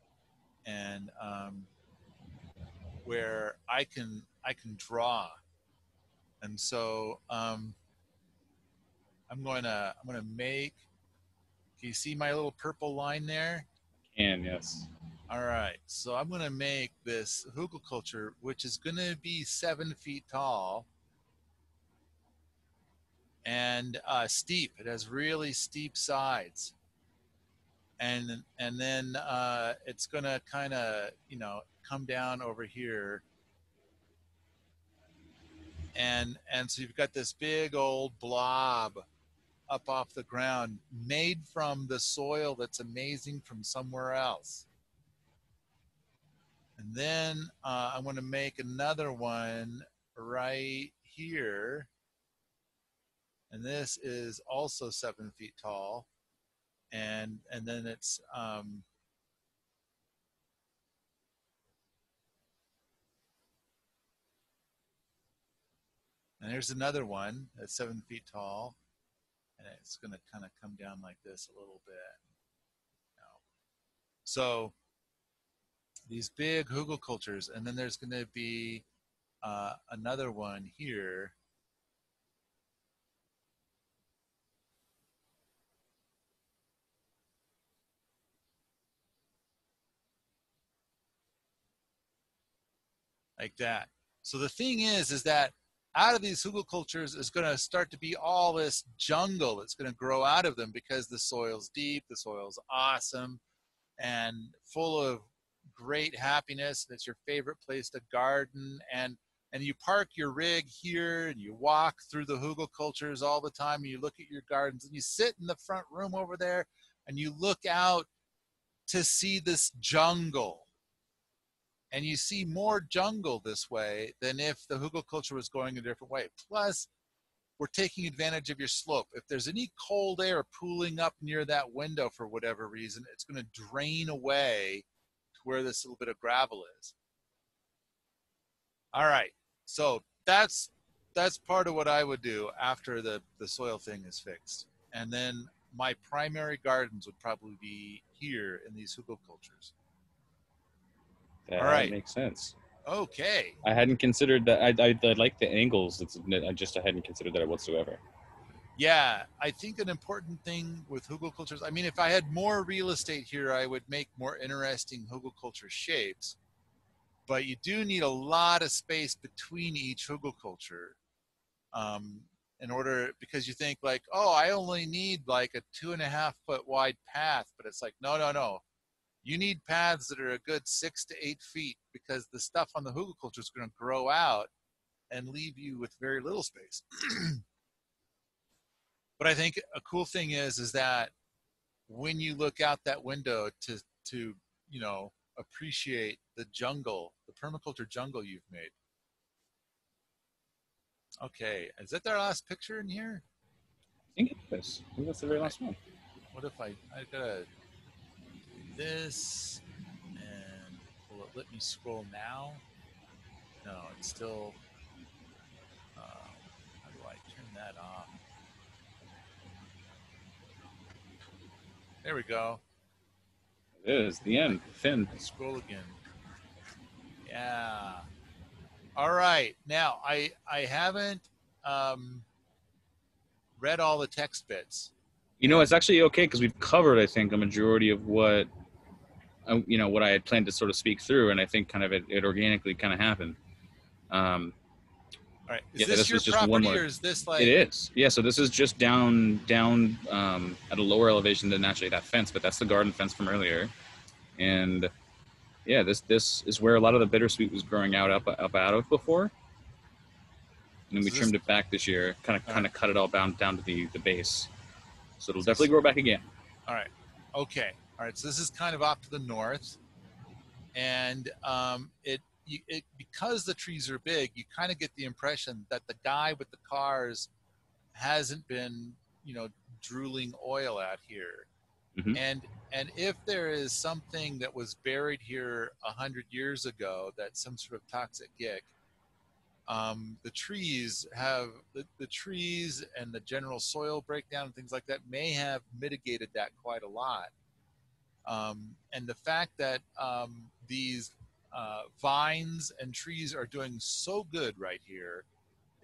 and um, where I can I can draw, and so um, I'm gonna I'm gonna make. Can you see my little purple line there? Can, yes. All right, so I'm gonna make this hugel culture, which is gonna be seven feet tall and uh, steep. It has really steep sides. And, and then uh, it's gonna kinda, you know, come down over here. And, and so you've got this big old blob up off the ground, made from the soil that's amazing from somewhere else. And then uh, I'm going to make another one right here. And this is also seven feet tall. And, and then it's, um, and there's another one that's seven feet tall. And it's going to kind of come down like this a little bit. You know. So these big hugel cultures, and then there's going to be uh, another one here. Like that. So the thing is, is that out of these hugel cultures is going to start to be all this jungle that's going to grow out of them, because the soil's deep, the soil's awesome, and full of great happiness. That's your favorite place to garden, and and you park your rig here, and you walk through the hugel cultures all the time, and you look at your gardens, and you sit in the front room over there, and you look out to see this jungle, and you see more jungle this way than if the hugel culture was going a different way. Plus, we're taking advantage of your slope. If there's any cold air pooling up near that window for whatever reason, it's going to drain away where this little bit of gravel is. All right, so that's that's part of what I would do after the, the soil thing is fixed. And then my primary gardens would probably be here in these hugel cultures. That All right. makes sense. Okay. I hadn't considered that. I, I, I like the angles. It's, I just I hadn't considered that whatsoever. Yeah, I think an important thing with hugel cultures, I mean, if I had more real estate here, I would make more interesting hugel culture shapes, but you do need a lot of space between each hugel culture um, in order, because you think like, oh, I only need like a two and a half foot wide path, but it's like, no, no, no. You need paths that are a good six to eight feet because the stuff on the hugel culture is going to grow out and leave you with very little space. But I think a cool thing is, is that when you look out that window to, to, you know, appreciate the jungle, the permaculture jungle you've made. Okay, is that their last picture in here? I think it is. I think that's the very last one. What if I, I gotta do this and pull up let me scroll now. No, it's still, uh, how do I turn that on? There we go. It is the end, Finn. Scroll again. Yeah. All right. Now, I, I haven't um, read all the text bits. You know, it's actually okay because we've covered, I think, a majority of what, uh, you know, what I had planned to sort of speak through. And I think kind of it, it organically kind of happened. Um, all right. Is yeah, this, this your was just property one more. Or is this like? It is. Yeah. So this is just down, down um, at a lower elevation than naturally that fence, but that's the garden fence from earlier. And yeah, this, this is where a lot of the bittersweet was growing out up, up out of before. And then we so trimmed this... it back this year, kind of, kind of cut it all down, down to the, the base. So it'll definitely grow back again. All right. Okay. All right. So this is kind of off to the north, and um, it, it because the trees are big, you kind of get the impression that the guy with the cars hasn't been, you know, drooling oil out here. Mm-hmm. And and if there is something that was buried here a hundred years ago, that's some sort of toxic gick. Um, the trees have the, the trees and the general soil breakdown and things like that may have mitigated that quite a lot. Um, and the fact that um, these uh, vines and trees are doing so good right here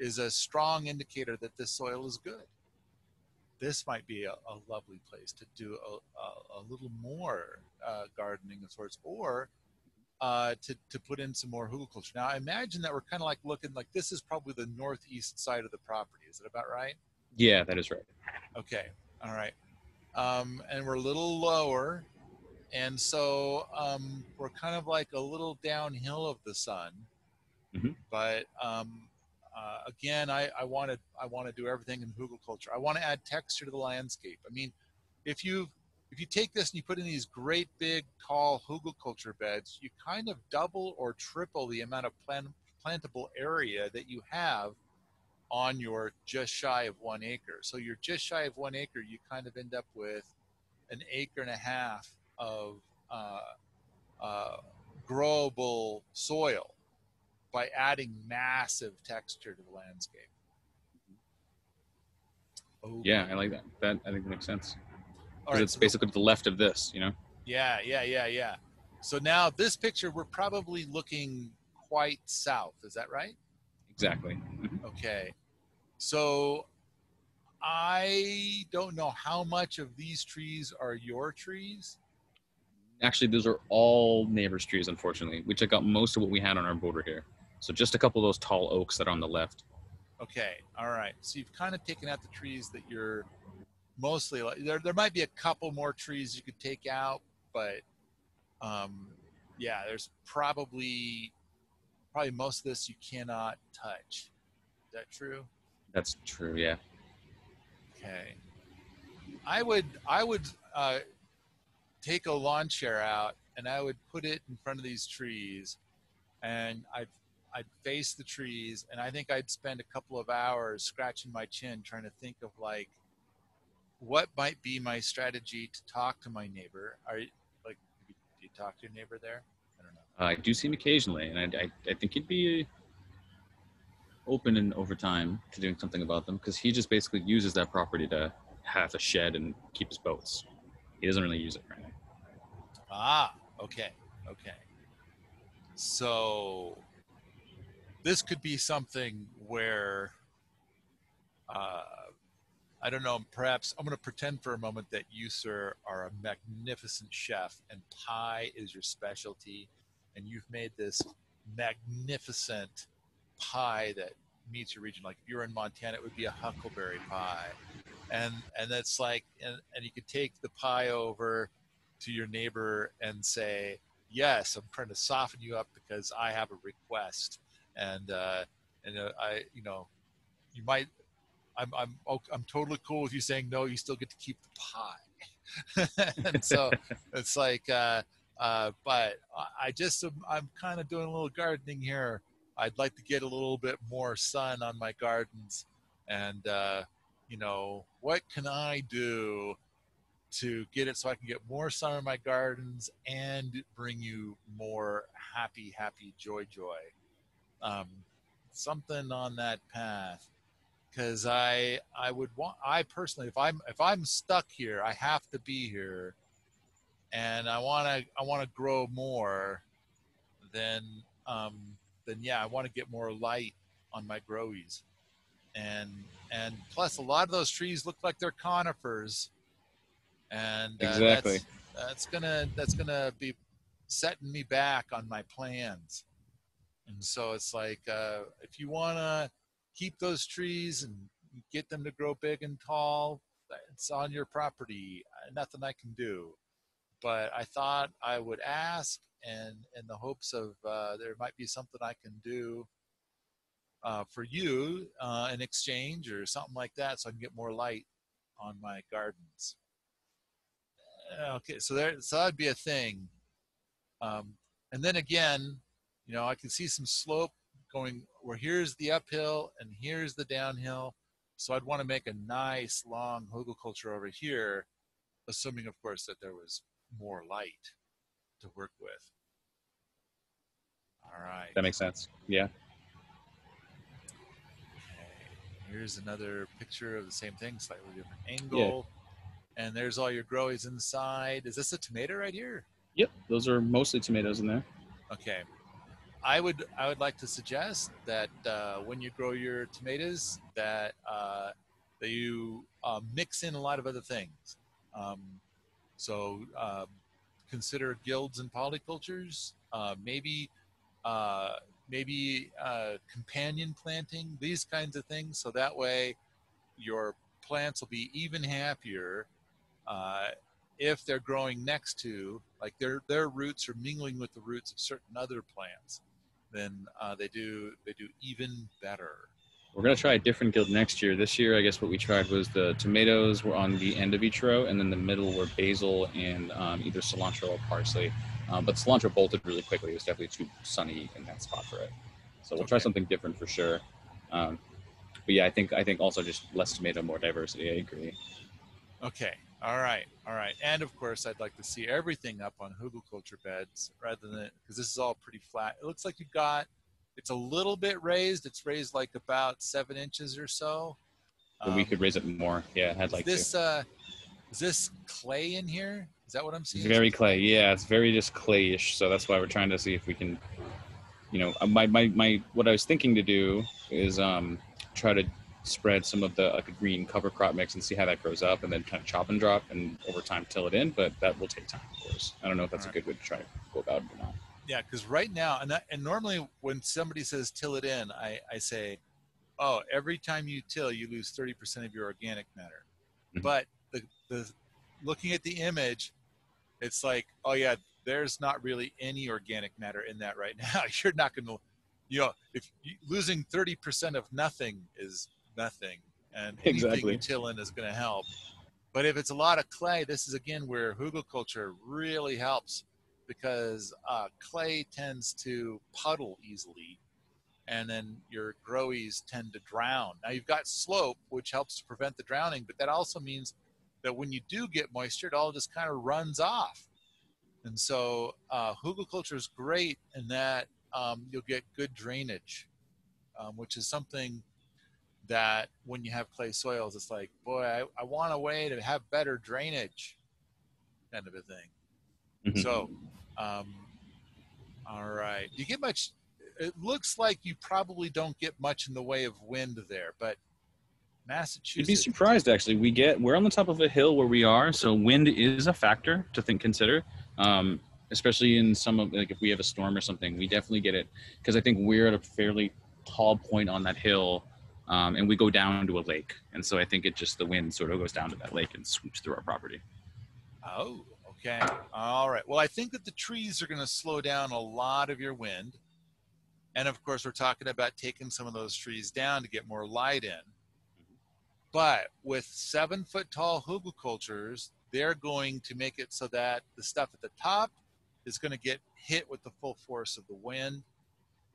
is a strong indicator that this soil is good. This might be a, a lovely place to do a, a, a little more uh, gardening of sorts, or Uh, to, to put in some more hugelkultur. Now, I imagine that we're kind of like looking like this is probably the northeast side of the property. Is that about right? Yeah, that is right. Okay. All right. Um, and we're a little lower. And so um, we're kind of like a little downhill of the sun. Mm-hmm. But um, uh, again, I, I want to I want to do everything in hugelkultur. I want to add texture to the landscape. I mean, if you've If you take this and you put in these great big tall hugelkultur beds, you kind of double or triple the amount of plant plantable area that you have on your just shy of one acre. So you're just shy of one acre, you kind of end up with an acre and a half of uh, uh, growable soil by adding massive texture to the landscape. Okay. Yeah, I like that. That I think that makes sense. Because right, it's so basically the, the left of this, you know? Yeah, yeah, yeah, yeah. So now this picture, we're probably looking quite south. Is that right? Exactly. Okay. So I don't know how much of these trees are your trees. Actually, those are all neighbors' trees, unfortunately. We took out most of what we had on our border here. So just a couple of those tall oaks that are on the left. Okay. All right. So you've kind of taken out the trees that you're... Mostly, like, there there might be a couple more trees you could take out, but um, yeah, there's probably probably most of this you cannot touch. Is that true? That's true. Yeah. Okay. I would I would uh, take a lawn chair out and I would put it in front of these trees, and I'd I'd face the trees, and I think I'd spend a couple of hours scratching my chin trying to think of like, what might be my strategy to talk to my neighbor? Are you, like, do you talk to your neighbor there? I don't know. Uh, I do see him occasionally, and I, I, I think he'd be open and over time to doing something about them, because he just basically uses that property to have a shed and keep his boats. He doesn't really use it right now. Ah, okay, okay. So this could be something where... Uh, I don't know, perhaps I'm going to pretend for a moment that you, sir, are a magnificent chef and pie is your specialty. And you've made this magnificent pie that meets your region. Like if you were in Montana, it would be a huckleberry pie. And and that's like, and, and you could take the pie over to your neighbor and say, yes, I'm trying to soften you up because I have a request. And, uh, and uh, I, you know, you might... I'm I'm I'm totally cool with you saying no. You still get to keep the pie, and so it's like. Uh, uh, but I just am, I'm kind of doing a little gardening here. I'd like to get a little bit more sun on my gardens, and uh, you know, what can I do to get it so I can get more sun in my gardens and bring you more happy, happy, joy, joy. Um, something on that path. Because I, I would want, I personally, if I'm, if I'm stuck here, I have to be here, and I want to, I want to grow more. Then, um, then yeah, I want to get more light on my growies, and and plus a lot of those trees look like they're conifers, and uh, exactly that's, that's gonna that's gonna be setting me back on my plans, and so it's like uh, if you wanna keep those trees and get them to grow big and tall, it's on your property. Nothing I can do. But I thought I would ask, and in the hopes of uh, there might be something I can do uh, for you uh, in exchange or something like that, so I can get more light on my gardens. Okay, so there, so that'd be a thing. Um, and then again, you know, I can see some slope going where here's the uphill and here's the downhill. So I'd want to make a nice long horticulture over here, assuming, of course, that there was more light to work with. All right. That makes sense. Yeah. Okay. Here's another picture of the same thing, slightly different angle. Yeah. And there's all your growies inside. Is this a tomato right here? Yep. Those are mostly tomatoes in there. Okay. I would I would like to suggest that uh, when you grow your tomatoes, that uh, that you uh, mix in a lot of other things. Um, so uh, consider guilds and polycultures. Uh, maybe uh, maybe uh, companion planting. These kinds of things. So that way, your plants will be even happier uh, if they're growing next to, like their their roots are mingling with the roots of certain other plants. Then uh, they do they do even better. We're gonna try a different guild next year. This year, I guess what we tried was the tomatoes were on the end of each row, and then the middle were basil and um, either cilantro or parsley. Um, but cilantro bolted really quickly. It was definitely too sunny in that spot for it. So we'll okay. try something different for sure. Um, but yeah, I think I think also just less tomato, more diversity. I agree. Okay. All right, all right, and of course, I'd like to see everything up on horticulture beds rather than, because this is all pretty flat. It looks like you got, it's a little bit raised. It's raised like about seven inches or so. Um, we could raise it more. Yeah, I'd like this, to. Uh, is this clay in here? Is that what I'm seeing? It's very clay. Yeah, it's very just clayish. So that's why we're trying to see if we can, you know, my my my. What I was thinking to do is um try to spread some of the like a green cover crop mix and see how that grows up, and then kind of chop and drop and over time till it in, but that will take time, of course. I don't know if that's right. a good way to try to go about it or not. Yeah, because right now, and, I, and normally when somebody says till it in, I, I say, oh, every time you till, you lose thirty percent of your organic matter. Mm-hmm. But the, the looking at the image, it's like, oh yeah, there's not really any organic matter in that right now. You're not going to, you know, if you, losing thirty percent of nothing is nothing, and anything exactly. you till in is going to help. But if it's a lot of clay, this is again where hugelkultur really helps, because uh, clay tends to puddle easily, and then your growies tend to drown. Now you've got slope, which helps to prevent the drowning, but that also means that when you do get moisture, it all just kind of runs off. And so uh, hugelkultur is great in that um, you'll get good drainage, um, which is something that when you have clay soils, it's like, boy, I, I want a way to have better drainage, kind of a thing. Mm-hmm. So, um, all right. You get much, it looks like you probably don't get much in the way of wind there, but Massachusetts. You'd be surprised, actually. We get, we're on the top of a hill where we are, so wind is a factor to think, consider. Um, especially in some of, like if we have a storm or something, we definitely get it. Because I think we're at a fairly tall point on that hill, Um, and we go down to a lake. And so I think it just, the wind sort of goes down to that lake and swoops through our property. Oh, okay. All right. Well, I think that the trees are going to slow down a lot of your wind. And of course, we're talking about taking some of those trees down to get more light in. But with seven foot tall hugelkultures, they're going to make it so that the stuff at the top is going to get hit with the full force of the wind.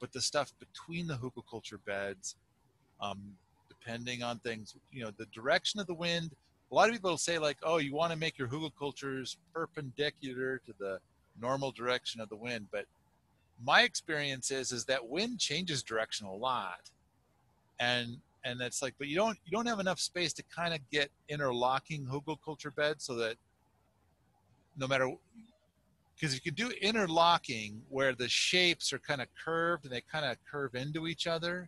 But the stuff between the hugelkultur beds, Um, depending on things, you know, the direction of the wind a lot of people say like, oh, you want to make your hugel cultures perpendicular to the normal direction of the wind. But my experience is, is that wind changes direction a lot. And, and that's like, but you don't, you don't have enough space to kind of get interlocking hugel culture beds so that no matter, because if you do interlocking where the shapes are kind of curved and they kind of curve into each other,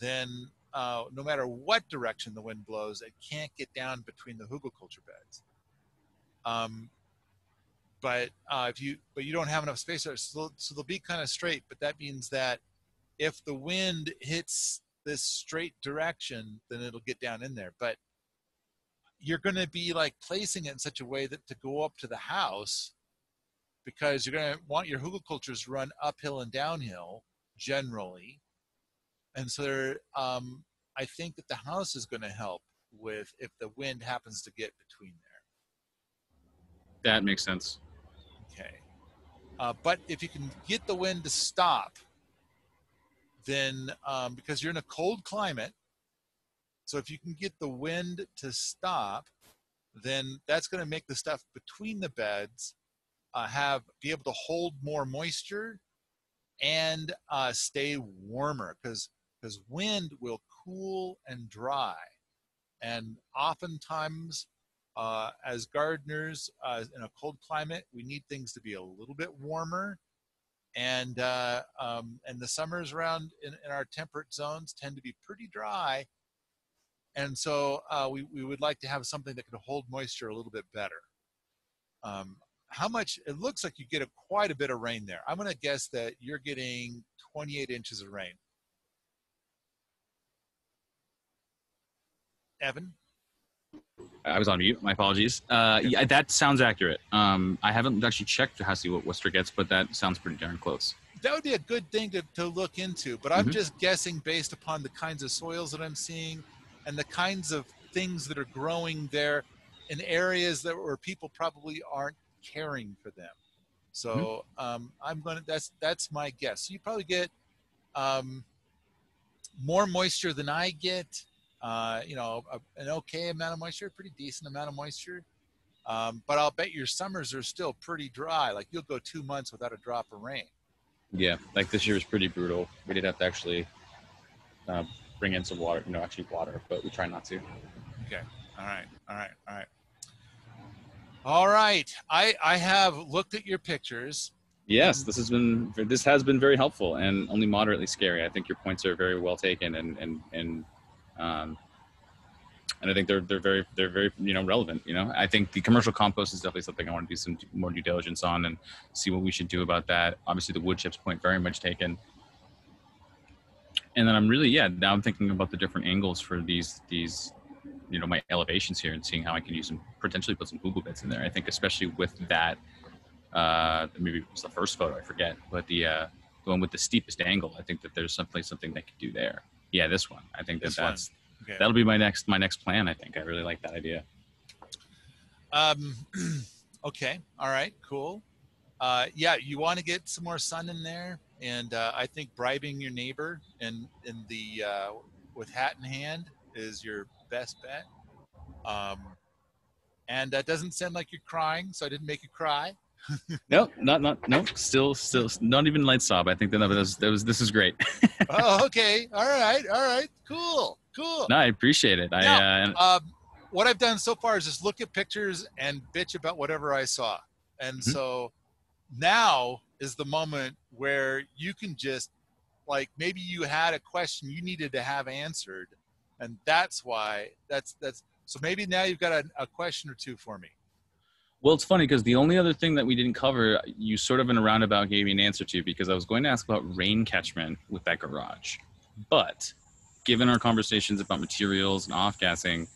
then uh, no matter what direction the wind blows, it can't get down between the hugel culture beds. Um, but uh, if you, but you don't have enough space, there, so, so they'll be kind of straight, but that means that if the wind hits this straight direction, then it'll get down in there. But you're going to be like placing it in such a way that to go up to the house, because you're going to want your hugel cultures run uphill and downhill generally. And so there, um, I think that the house is going to help with if the wind happens to get between there. That makes sense. Okay. Uh, but if you can get the wind to stop, then um, because you're in a cold climate, so if you can get the wind to stop, then that's going to make the stuff between the beds uh, have be able to hold more moisture and uh, stay warmer, because because wind will cool and dry. And oftentimes, uh, as gardeners uh, in a cold climate, we need things to be a little bit warmer. And, uh, um, and the summers around in, in our temperate zones tend to be pretty dry. And so uh, we, we would like to have something that can hold moisture a little bit better. Um, how much, it looks like you get a, quite a bit of rain there. I'm gonna guess that you're getting twenty-eight inches of rain. Evan? I was on mute, my apologies. Uh, yeah, that sounds accurate. Um, I haven't actually checked to see what Worcester gets, but that sounds pretty darn close. That would be a good thing to, to look into, but I'm mm-hmm. just guessing based upon the kinds of soils that I'm seeing and the kinds of things that are growing there in areas that where people probably aren't caring for them. So mm-hmm. um, I'm gonna, that's, that's my guess. So you probably get um, more moisture than I get. Uh, you know, a, an okay amount of moisture, pretty decent amount of moisture. Um, but I'll bet your summers are still pretty dry. Like you'll go two months without a drop of rain. Yeah, like this year was pretty brutal. We did have to actually uh, bring in some water, you know, actually water, but we try not to. Okay. All right. All right. All right. All right. I, I have looked at your pictures. Yes, this has been, this has been very helpful and only moderately scary. I think your points are very well taken and, and, and, Um, and I think they're, they're very, they're very, you know, relevant, you know, I think the commercial compost is definitely something I want to do some more due diligence on and see what we should do about that. Obviously the wood chips point very much taken. And then I'm really, yeah, now I'm thinking about the different angles for these, these, you know, my elevations here and seeing how I can use them, potentially put some hugel beds in there. I think especially with that, uh, maybe it was the first photo, I forget, but the, uh, the one with the steepest angle, I think that there's something, something they could do there. Yeah, this one. I think that that's, okay. That'll be my next, my next plan. I think I really like that idea. Um, okay. All right, cool. Uh, yeah. You want to get some more sun in there. And, uh, I think bribing your neighbor and in, in the, uh, with hat in hand is your best bet. Um, and that doesn't sound like you're crying. So I didn't make you cry. no, not, not, no, still, still, not even light sob. I think that, no, that, was, that was, this is great. Oh, okay. All right. All right. Cool. Cool. No, I appreciate it. Now, I, uh, um, what I've done so far is just look at pictures and bitch about whatever I saw. And mm-hmm. so now is the moment where you can just like, maybe you had a question you needed to have answered. And that's why that's, that's, so maybe now you've got a, a question or two for me. Well, it's funny because the only other thing that we didn't cover, you sort of in a roundabout gave me an answer to, because I was going to ask about rain catchment with that garage. But given our conversations about materials and off-gassing,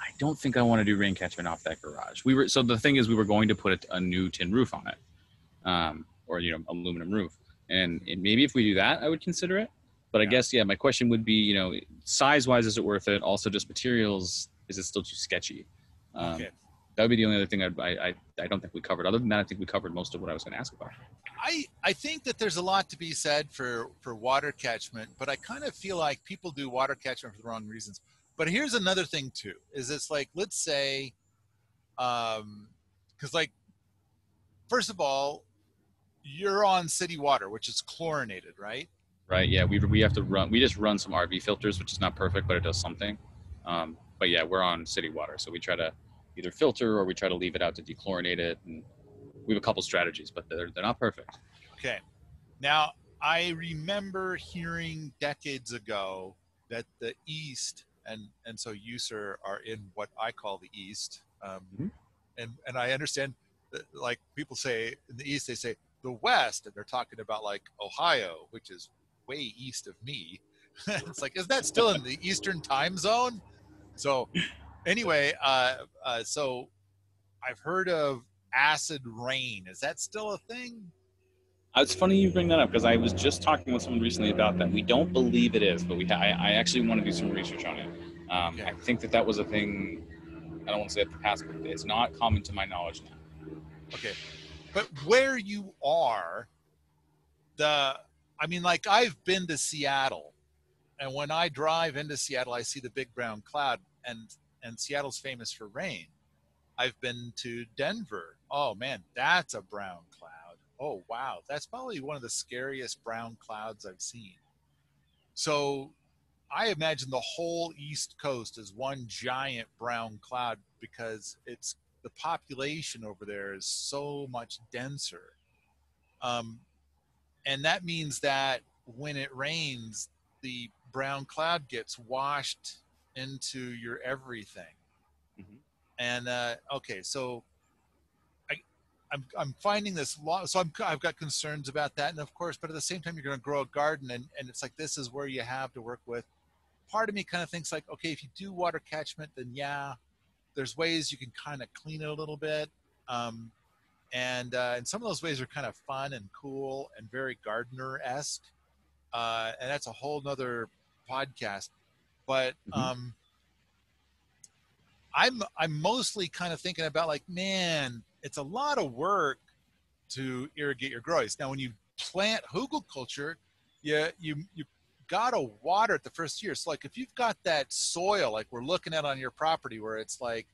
I don't think I want to do rain catchment off that garage. We were so the thing is we were going to put a, a new tin roof on it, um, or, you know, aluminum roof. And, and maybe if we do that, I would consider it. But yeah. I guess, yeah, my question would be, you know, size-wise, is it worth it? Also just materials, is it still too sketchy? Um, okay. That would be the only other thing I'd, I, I I don't think we covered. Other than that, I think we covered most of what I was going to ask about. I, I think that there's a lot to be said for, for water catchment, but I kind of feel like people do water catchment for the wrong reasons. But here's another thing too, is it's like, let's say, um, cause like, first of all, you're on city water, which is chlorinated, right? Right. Yeah. We, we have to run, we just run some R V filters, which is not perfect, but it does something. Um, but yeah, we're on city water. So we try to either filter or we try to leave it out to dechlorinate it. And we have a couple strategies, but they're, they're not perfect. Okay. Now, I remember hearing decades ago that the East, and, and so you, sir, are in what I call the East. Um, mm-hmm. and, and I understand that, like, people say in the East, they say the West, and they're talking about like Ohio, which is way east of me. It's like, is that still in the Eastern time zone? So anyway, uh, uh, so I've heard of acid rain. Is that still a thing? It's funny you bring that up, because I was just talking with someone recently about that. We don't believe it is, but we ha I, I actually want to do some research on it. Um, okay. I think that that was a thing. I don't want to say it for past, but it's not common to my knowledge now. Okay. But where you are, the, I mean, like, I've been to Seattle, and when I drive into Seattle, I see the big brown cloud, and, and Seattle's famous for rain. I've been to Denver. Oh man, that's a brown cloud. Oh, wow. That's probably one of the scariest brown clouds I've seen. So I imagine the whole East Coast is one giant brown cloud, because it's the population over there is so much denser. Um, and that means that when it rains, the brown cloud gets washed into your everything. Mm-hmm. And, uh, okay, so I'm, I'm finding this law, so I'm, I've got concerns about that, and of course, but at the same time, you're going to grow a garden, and, and it's like, this is where you have to work with. Part of me kind of thinks like, okay, if you do water catchment, then yeah, there's ways you can kind of clean it a little bit, um, and, uh, and some of those ways are kind of fun and cool and very gardener-esque, uh, and that's a whole nother podcast, but mm-hmm. um, I'm, I'm mostly kind of thinking about like, man, it's a lot of work to irrigate your grows. Now, when you plant hugel culture, you, you, you gotta water it the first year. So like if you've got that soil, like we're looking at on your property where it's like,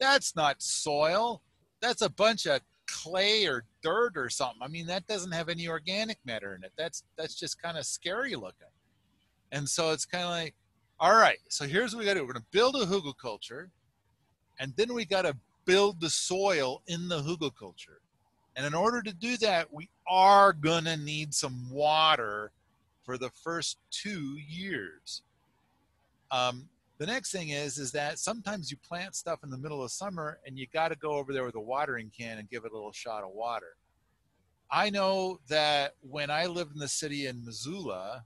that's not soil, that's a bunch of clay or dirt or something. I mean, that doesn't have any organic matter in it. That's, that's just kind of scary looking. And so it's kind of like, all right, so here's what we gotta do. We're gonna build a hugel culture, and then we gotta build the soil in the hugel culture. And in order to do that, we are gonna need some water for the first two years. Um, the next thing is, is that sometimes you plant stuff in the middle of summer and you gotta go over there with a watering can and give it a little shot of water. I know that when I lived in the city in Missoula,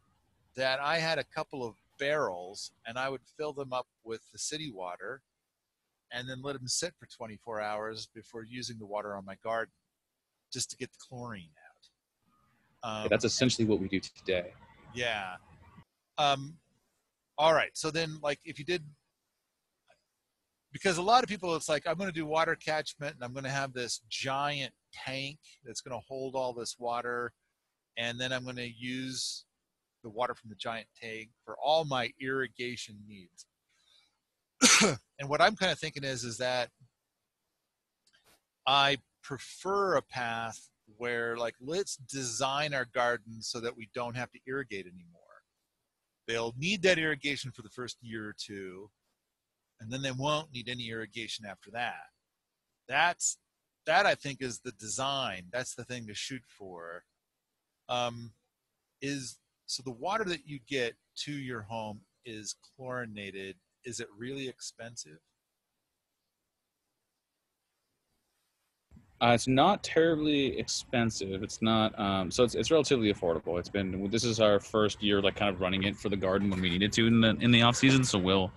that I had a couple of barrels and I would fill them up with the city water and then let them sit for twenty-four hours before using the water on my garden, just to get the chlorine out. Um, yeah, that's essentially what we do today. Yeah. Um, all right, so then like if you did, because a lot of people, it's like, I'm gonna do water catchment and I'm gonna have this giant tank that's gonna hold all this water. And then I'm gonna use the water from the giant tank for all my irrigation needs. And what I'm kind of thinking is, is that I prefer a path where like, let's design our gardens so that we don't have to irrigate anymore. They'll need that irrigation for the first year or two, and then they won't need any irrigation after that. That's, that I think is the design. That's the thing to shoot for. Um, is, so the water that you get to your home is chlorinated. Is it really expensive? Uh, it's not terribly expensive. It's not, um, so it's, it's relatively affordable. It's been, this is our first year, like kind of running it for the garden when we needed to in the, in the off season. So we'll,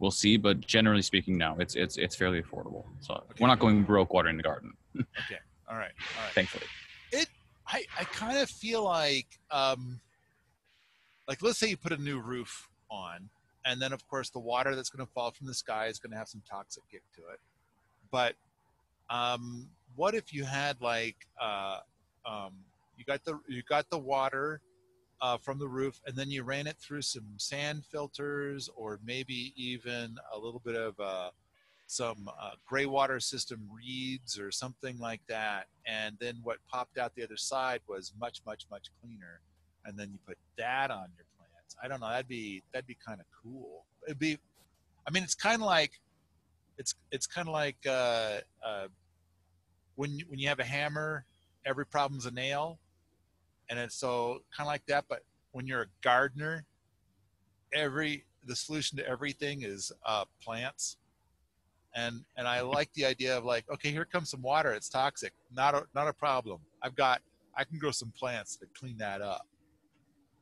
we'll see, but generally speaking, no, it's, it's, it's fairly affordable. So okay. We're not going broke watering the garden. Okay. All right. All right. Thankfully. It, I, I kind of feel like, um, like let's say you put a new roof on, and then, of course, the water that's going to fall from the sky is going to have some toxic kick to it. But um, what if you had like uh, um, you got the you got the water uh, from the roof, and then you ran it through some sand filters, or maybe even a little bit of uh, some uh, gray water system reeds or something like that. And then what popped out the other side was much, much, much cleaner. And then you put that on your plants. I don't know. That'd be, that'd be kind of cool. It'd be, I mean, it's kind of like, it's, it's kind of like uh, uh, when, when you have a hammer, every problem's a nail. And it's so kind of like that, but when you're a gardener, every, the solution to everything is uh, plants. And, and I like the idea of like, okay, here comes some water. It's toxic. Not a, not a problem. I've got, I can grow some plants to clean that up.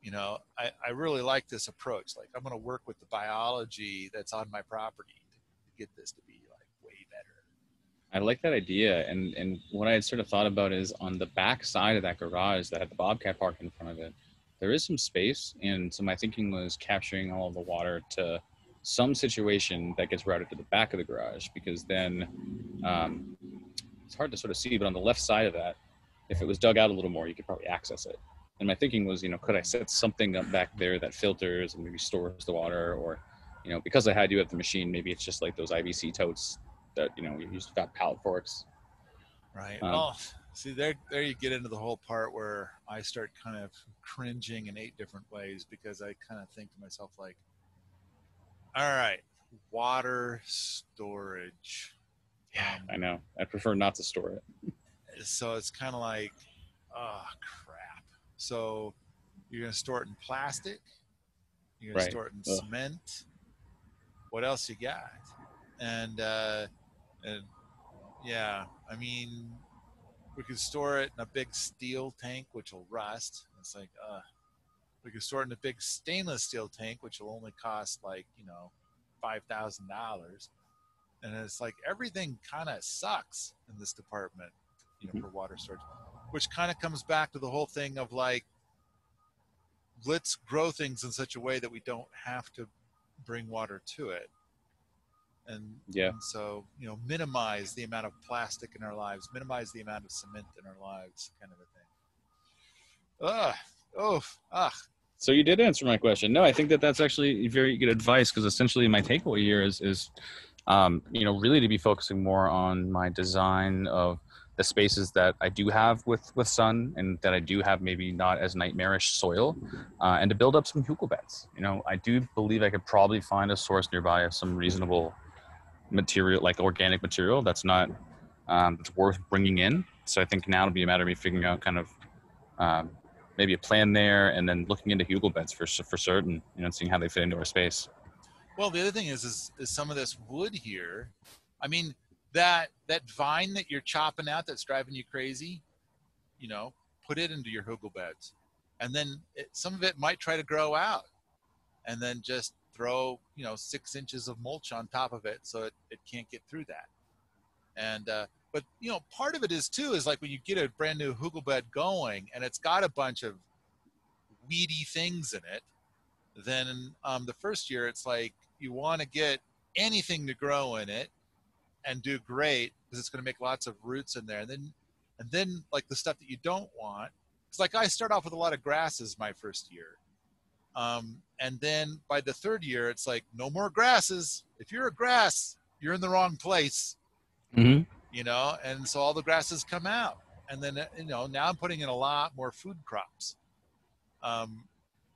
You know, I, I really like this approach. Like, I'm going to work with the biology that's on my property to get this to be like way better. I like that idea. And, and what I had sort of thought about is on the back side of that garage that had the Bobcat park in front of it, there is some space. And so my thinking was capturing all of the water to some situation that gets routed to the back of the garage, because then um, it's hard to sort of see, but on the left side of that, if it was dug out a little more, you could probably access it. And my thinking was, you know, could I set something up back there that filters and maybe stores the water, or, you know, because I had you at the machine, maybe it's just like those I B C totes that, you know, you used fat pallet forks. Right. Um, oh, see, there, there you get into the whole part where I start kind of cringing in eight different ways, because I kind of think to myself like, all right, water storage. Yeah, um, I know. I prefer not to store it. So it's kind of like, oh, crap. So you're going to store it in plastic. You're going right. to store it in Ugh. cement. What else you got? And, uh, and yeah, I mean, we could store it in a big steel tank, which will rust. It's like, uh, we could store it in a big stainless steel tank, which will only cost like, you know, five thousand dollars. And it's like, everything kind of sucks in this department, you know, mm-hmm. for water storage, which kind of comes back to the whole thing of like, let's grow things in such a way that we don't have to bring water to it. And, yeah. and so, you know, minimize the amount of plastic in our lives, minimize the amount of cement in our lives, kind of a thing. Ugh. Oh, ah. So you did answer my question. No, I think that that's actually very good advice, because essentially my takeaway here is, is um, you know, really to be focusing more on my design of the spaces that I do have with, with sun, and that I do have maybe not as nightmarish soil, uh, and to build up some huckle beds. You know, I do believe I could probably find a source nearby of some reasonable material, like organic material, that's not um, that's worth bringing in. So I think now it'll be a matter of me figuring out kind of um, maybe a plan there, and then looking into hugel beds for for certain, you know, and seeing how they fit into our space. Well, the other thing is, is, is some of this wood here. I mean, that that vine that you're chopping out that's driving you crazy, you know, put it into your hugel beds. And then it, some of it might try to grow out. And then just throw, you know, six inches of mulch on top of it so it, it can't get through that. And, uh, but, you know, part of it is, too, is like when you get a brand new hugel bed going and it's got a bunch of weedy things in it, then um, the first year it's like you want to get anything to grow in it and do great, because it's going to make lots of roots in there. And then, and then like the stuff that you don't want, it's like I start off with a lot of grasses my first year. Um, and then by the third year, it's like no more grasses. If you're a grass, you're in the wrong place. Mm-hmm. You know, and so all the grasses come out, and then, you know, now I'm putting in a lot more food crops. Um,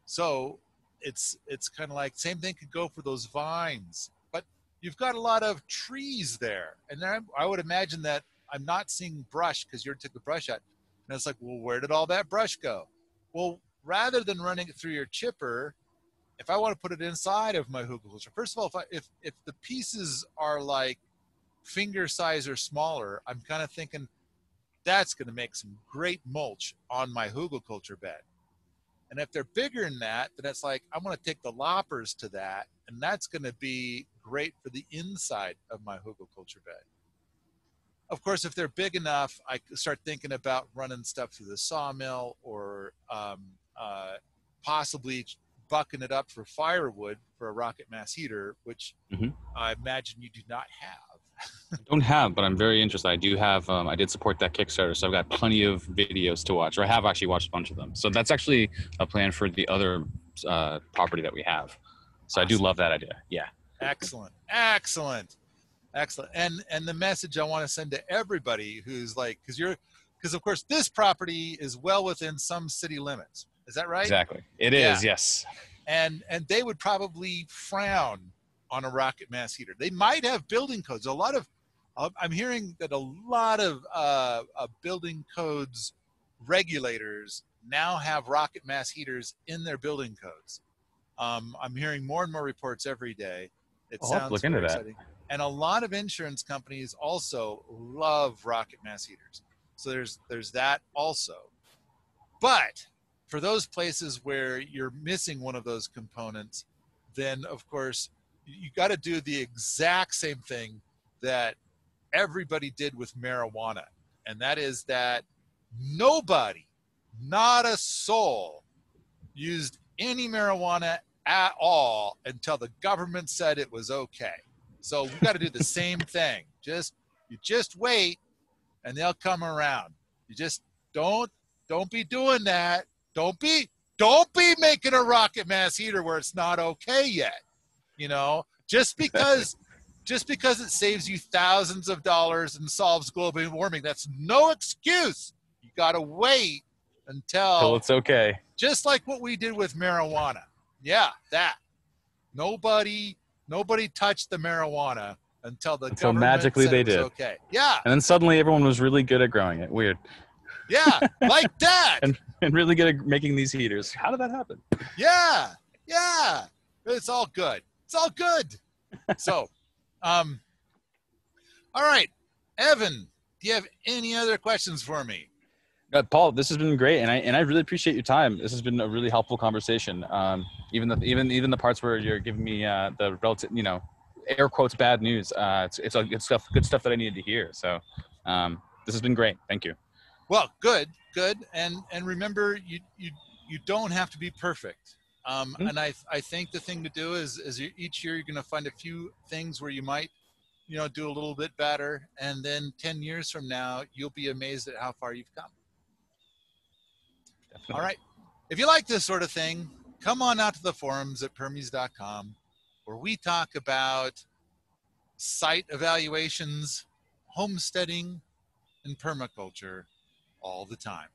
so it's, it's kind of like same thing could go for those vines, but you've got a lot of trees there. And there, I would imagine that I'm not seeing brush, because you took the brush out, and it's like, well, where did all that brush go? Well, rather than running it through your chipper, if I want to put it inside of my hugel culture, first of all, if, I, if, if the pieces are like finger size or smaller, I'm kind of thinking that's going to make some great mulch on my hugel culture bed. And if they're bigger than that, then it's like I'm going to take the loppers to that, and that's going to be great for the inside of my hugel culture bed. Of course, if they're big enough, I start thinking about running stuff through the sawmill, or um, uh, possibly bucking it up for firewood for a rocket mass heater, which mm-hmm. I imagine you do not have. I don't have, but I'm very interested. I do have, um, I did support that Kickstarter, so I've got plenty of videos to watch, or I have actually watched a bunch of them. So that's actually a plan for the other uh, property that we have. So awesome. I do love that idea. Yeah. Excellent. Excellent. Excellent. And, and the message I want to send to everybody who's like, cause you're, cause of course this property is well within some city limits. Is that right? Exactly. It yeah. is. Yes. And, and they would probably frown on a rocket mass heater. They might have building codes. A lot of, I'm hearing that a lot of uh, uh, building codes regulators now have rocket mass heaters in their building codes. Um, I'm hearing more and more reports every day. It I'll sounds look into exciting. That. And a lot of insurance companies also love rocket mass heaters. So there's there's that also. But for those places where you're missing one of those components, then of course you got to do the exact same thing that everybody did with marijuana. And that is that nobody, not a soul, used any marijuana at all until the government said it was okay. So we've got to do the same thing. Just, you just wait and they'll come around. You just don't, don't be doing that. Don't be, don't be making a rocket mass heater where it's not okay yet. You know, just because, just because it saves you thousands of dollars and solves global warming, that's no excuse. You got to wait until Till it's okay. Just like what we did with marijuana. Yeah, that. Nobody, nobody touched the marijuana until the until government magically said they it was did. Okay. Yeah. And then suddenly everyone was really good at growing it. Weird. Yeah, like that. And, and really good at making these heaters. How did that happen? Yeah, yeah. It's all good. It's all good. So, um, all right, Evan, do you have any other questions for me? Uh, Paul, this has been great, and I and I really appreciate your time. This has been a really helpful conversation. Um, even the even even the parts where you're giving me uh, the relative, you know, air quotes bad news. Uh, it's it's all good stuff. Good stuff that I needed to hear. So, um, this has been great. Thank you. Well, good, good, and and remember, you you you don't have to be perfect. Um, and I, I think the thing to do is, is each year you're going to find a few things where you might, you know, do a little bit better. And then ten years from now, you'll be amazed at how far you've come. Definitely. All right. If you like this sort of thing, come on out to the forums at permies dot com, where we talk about site evaluations, homesteading, and permaculture all the time.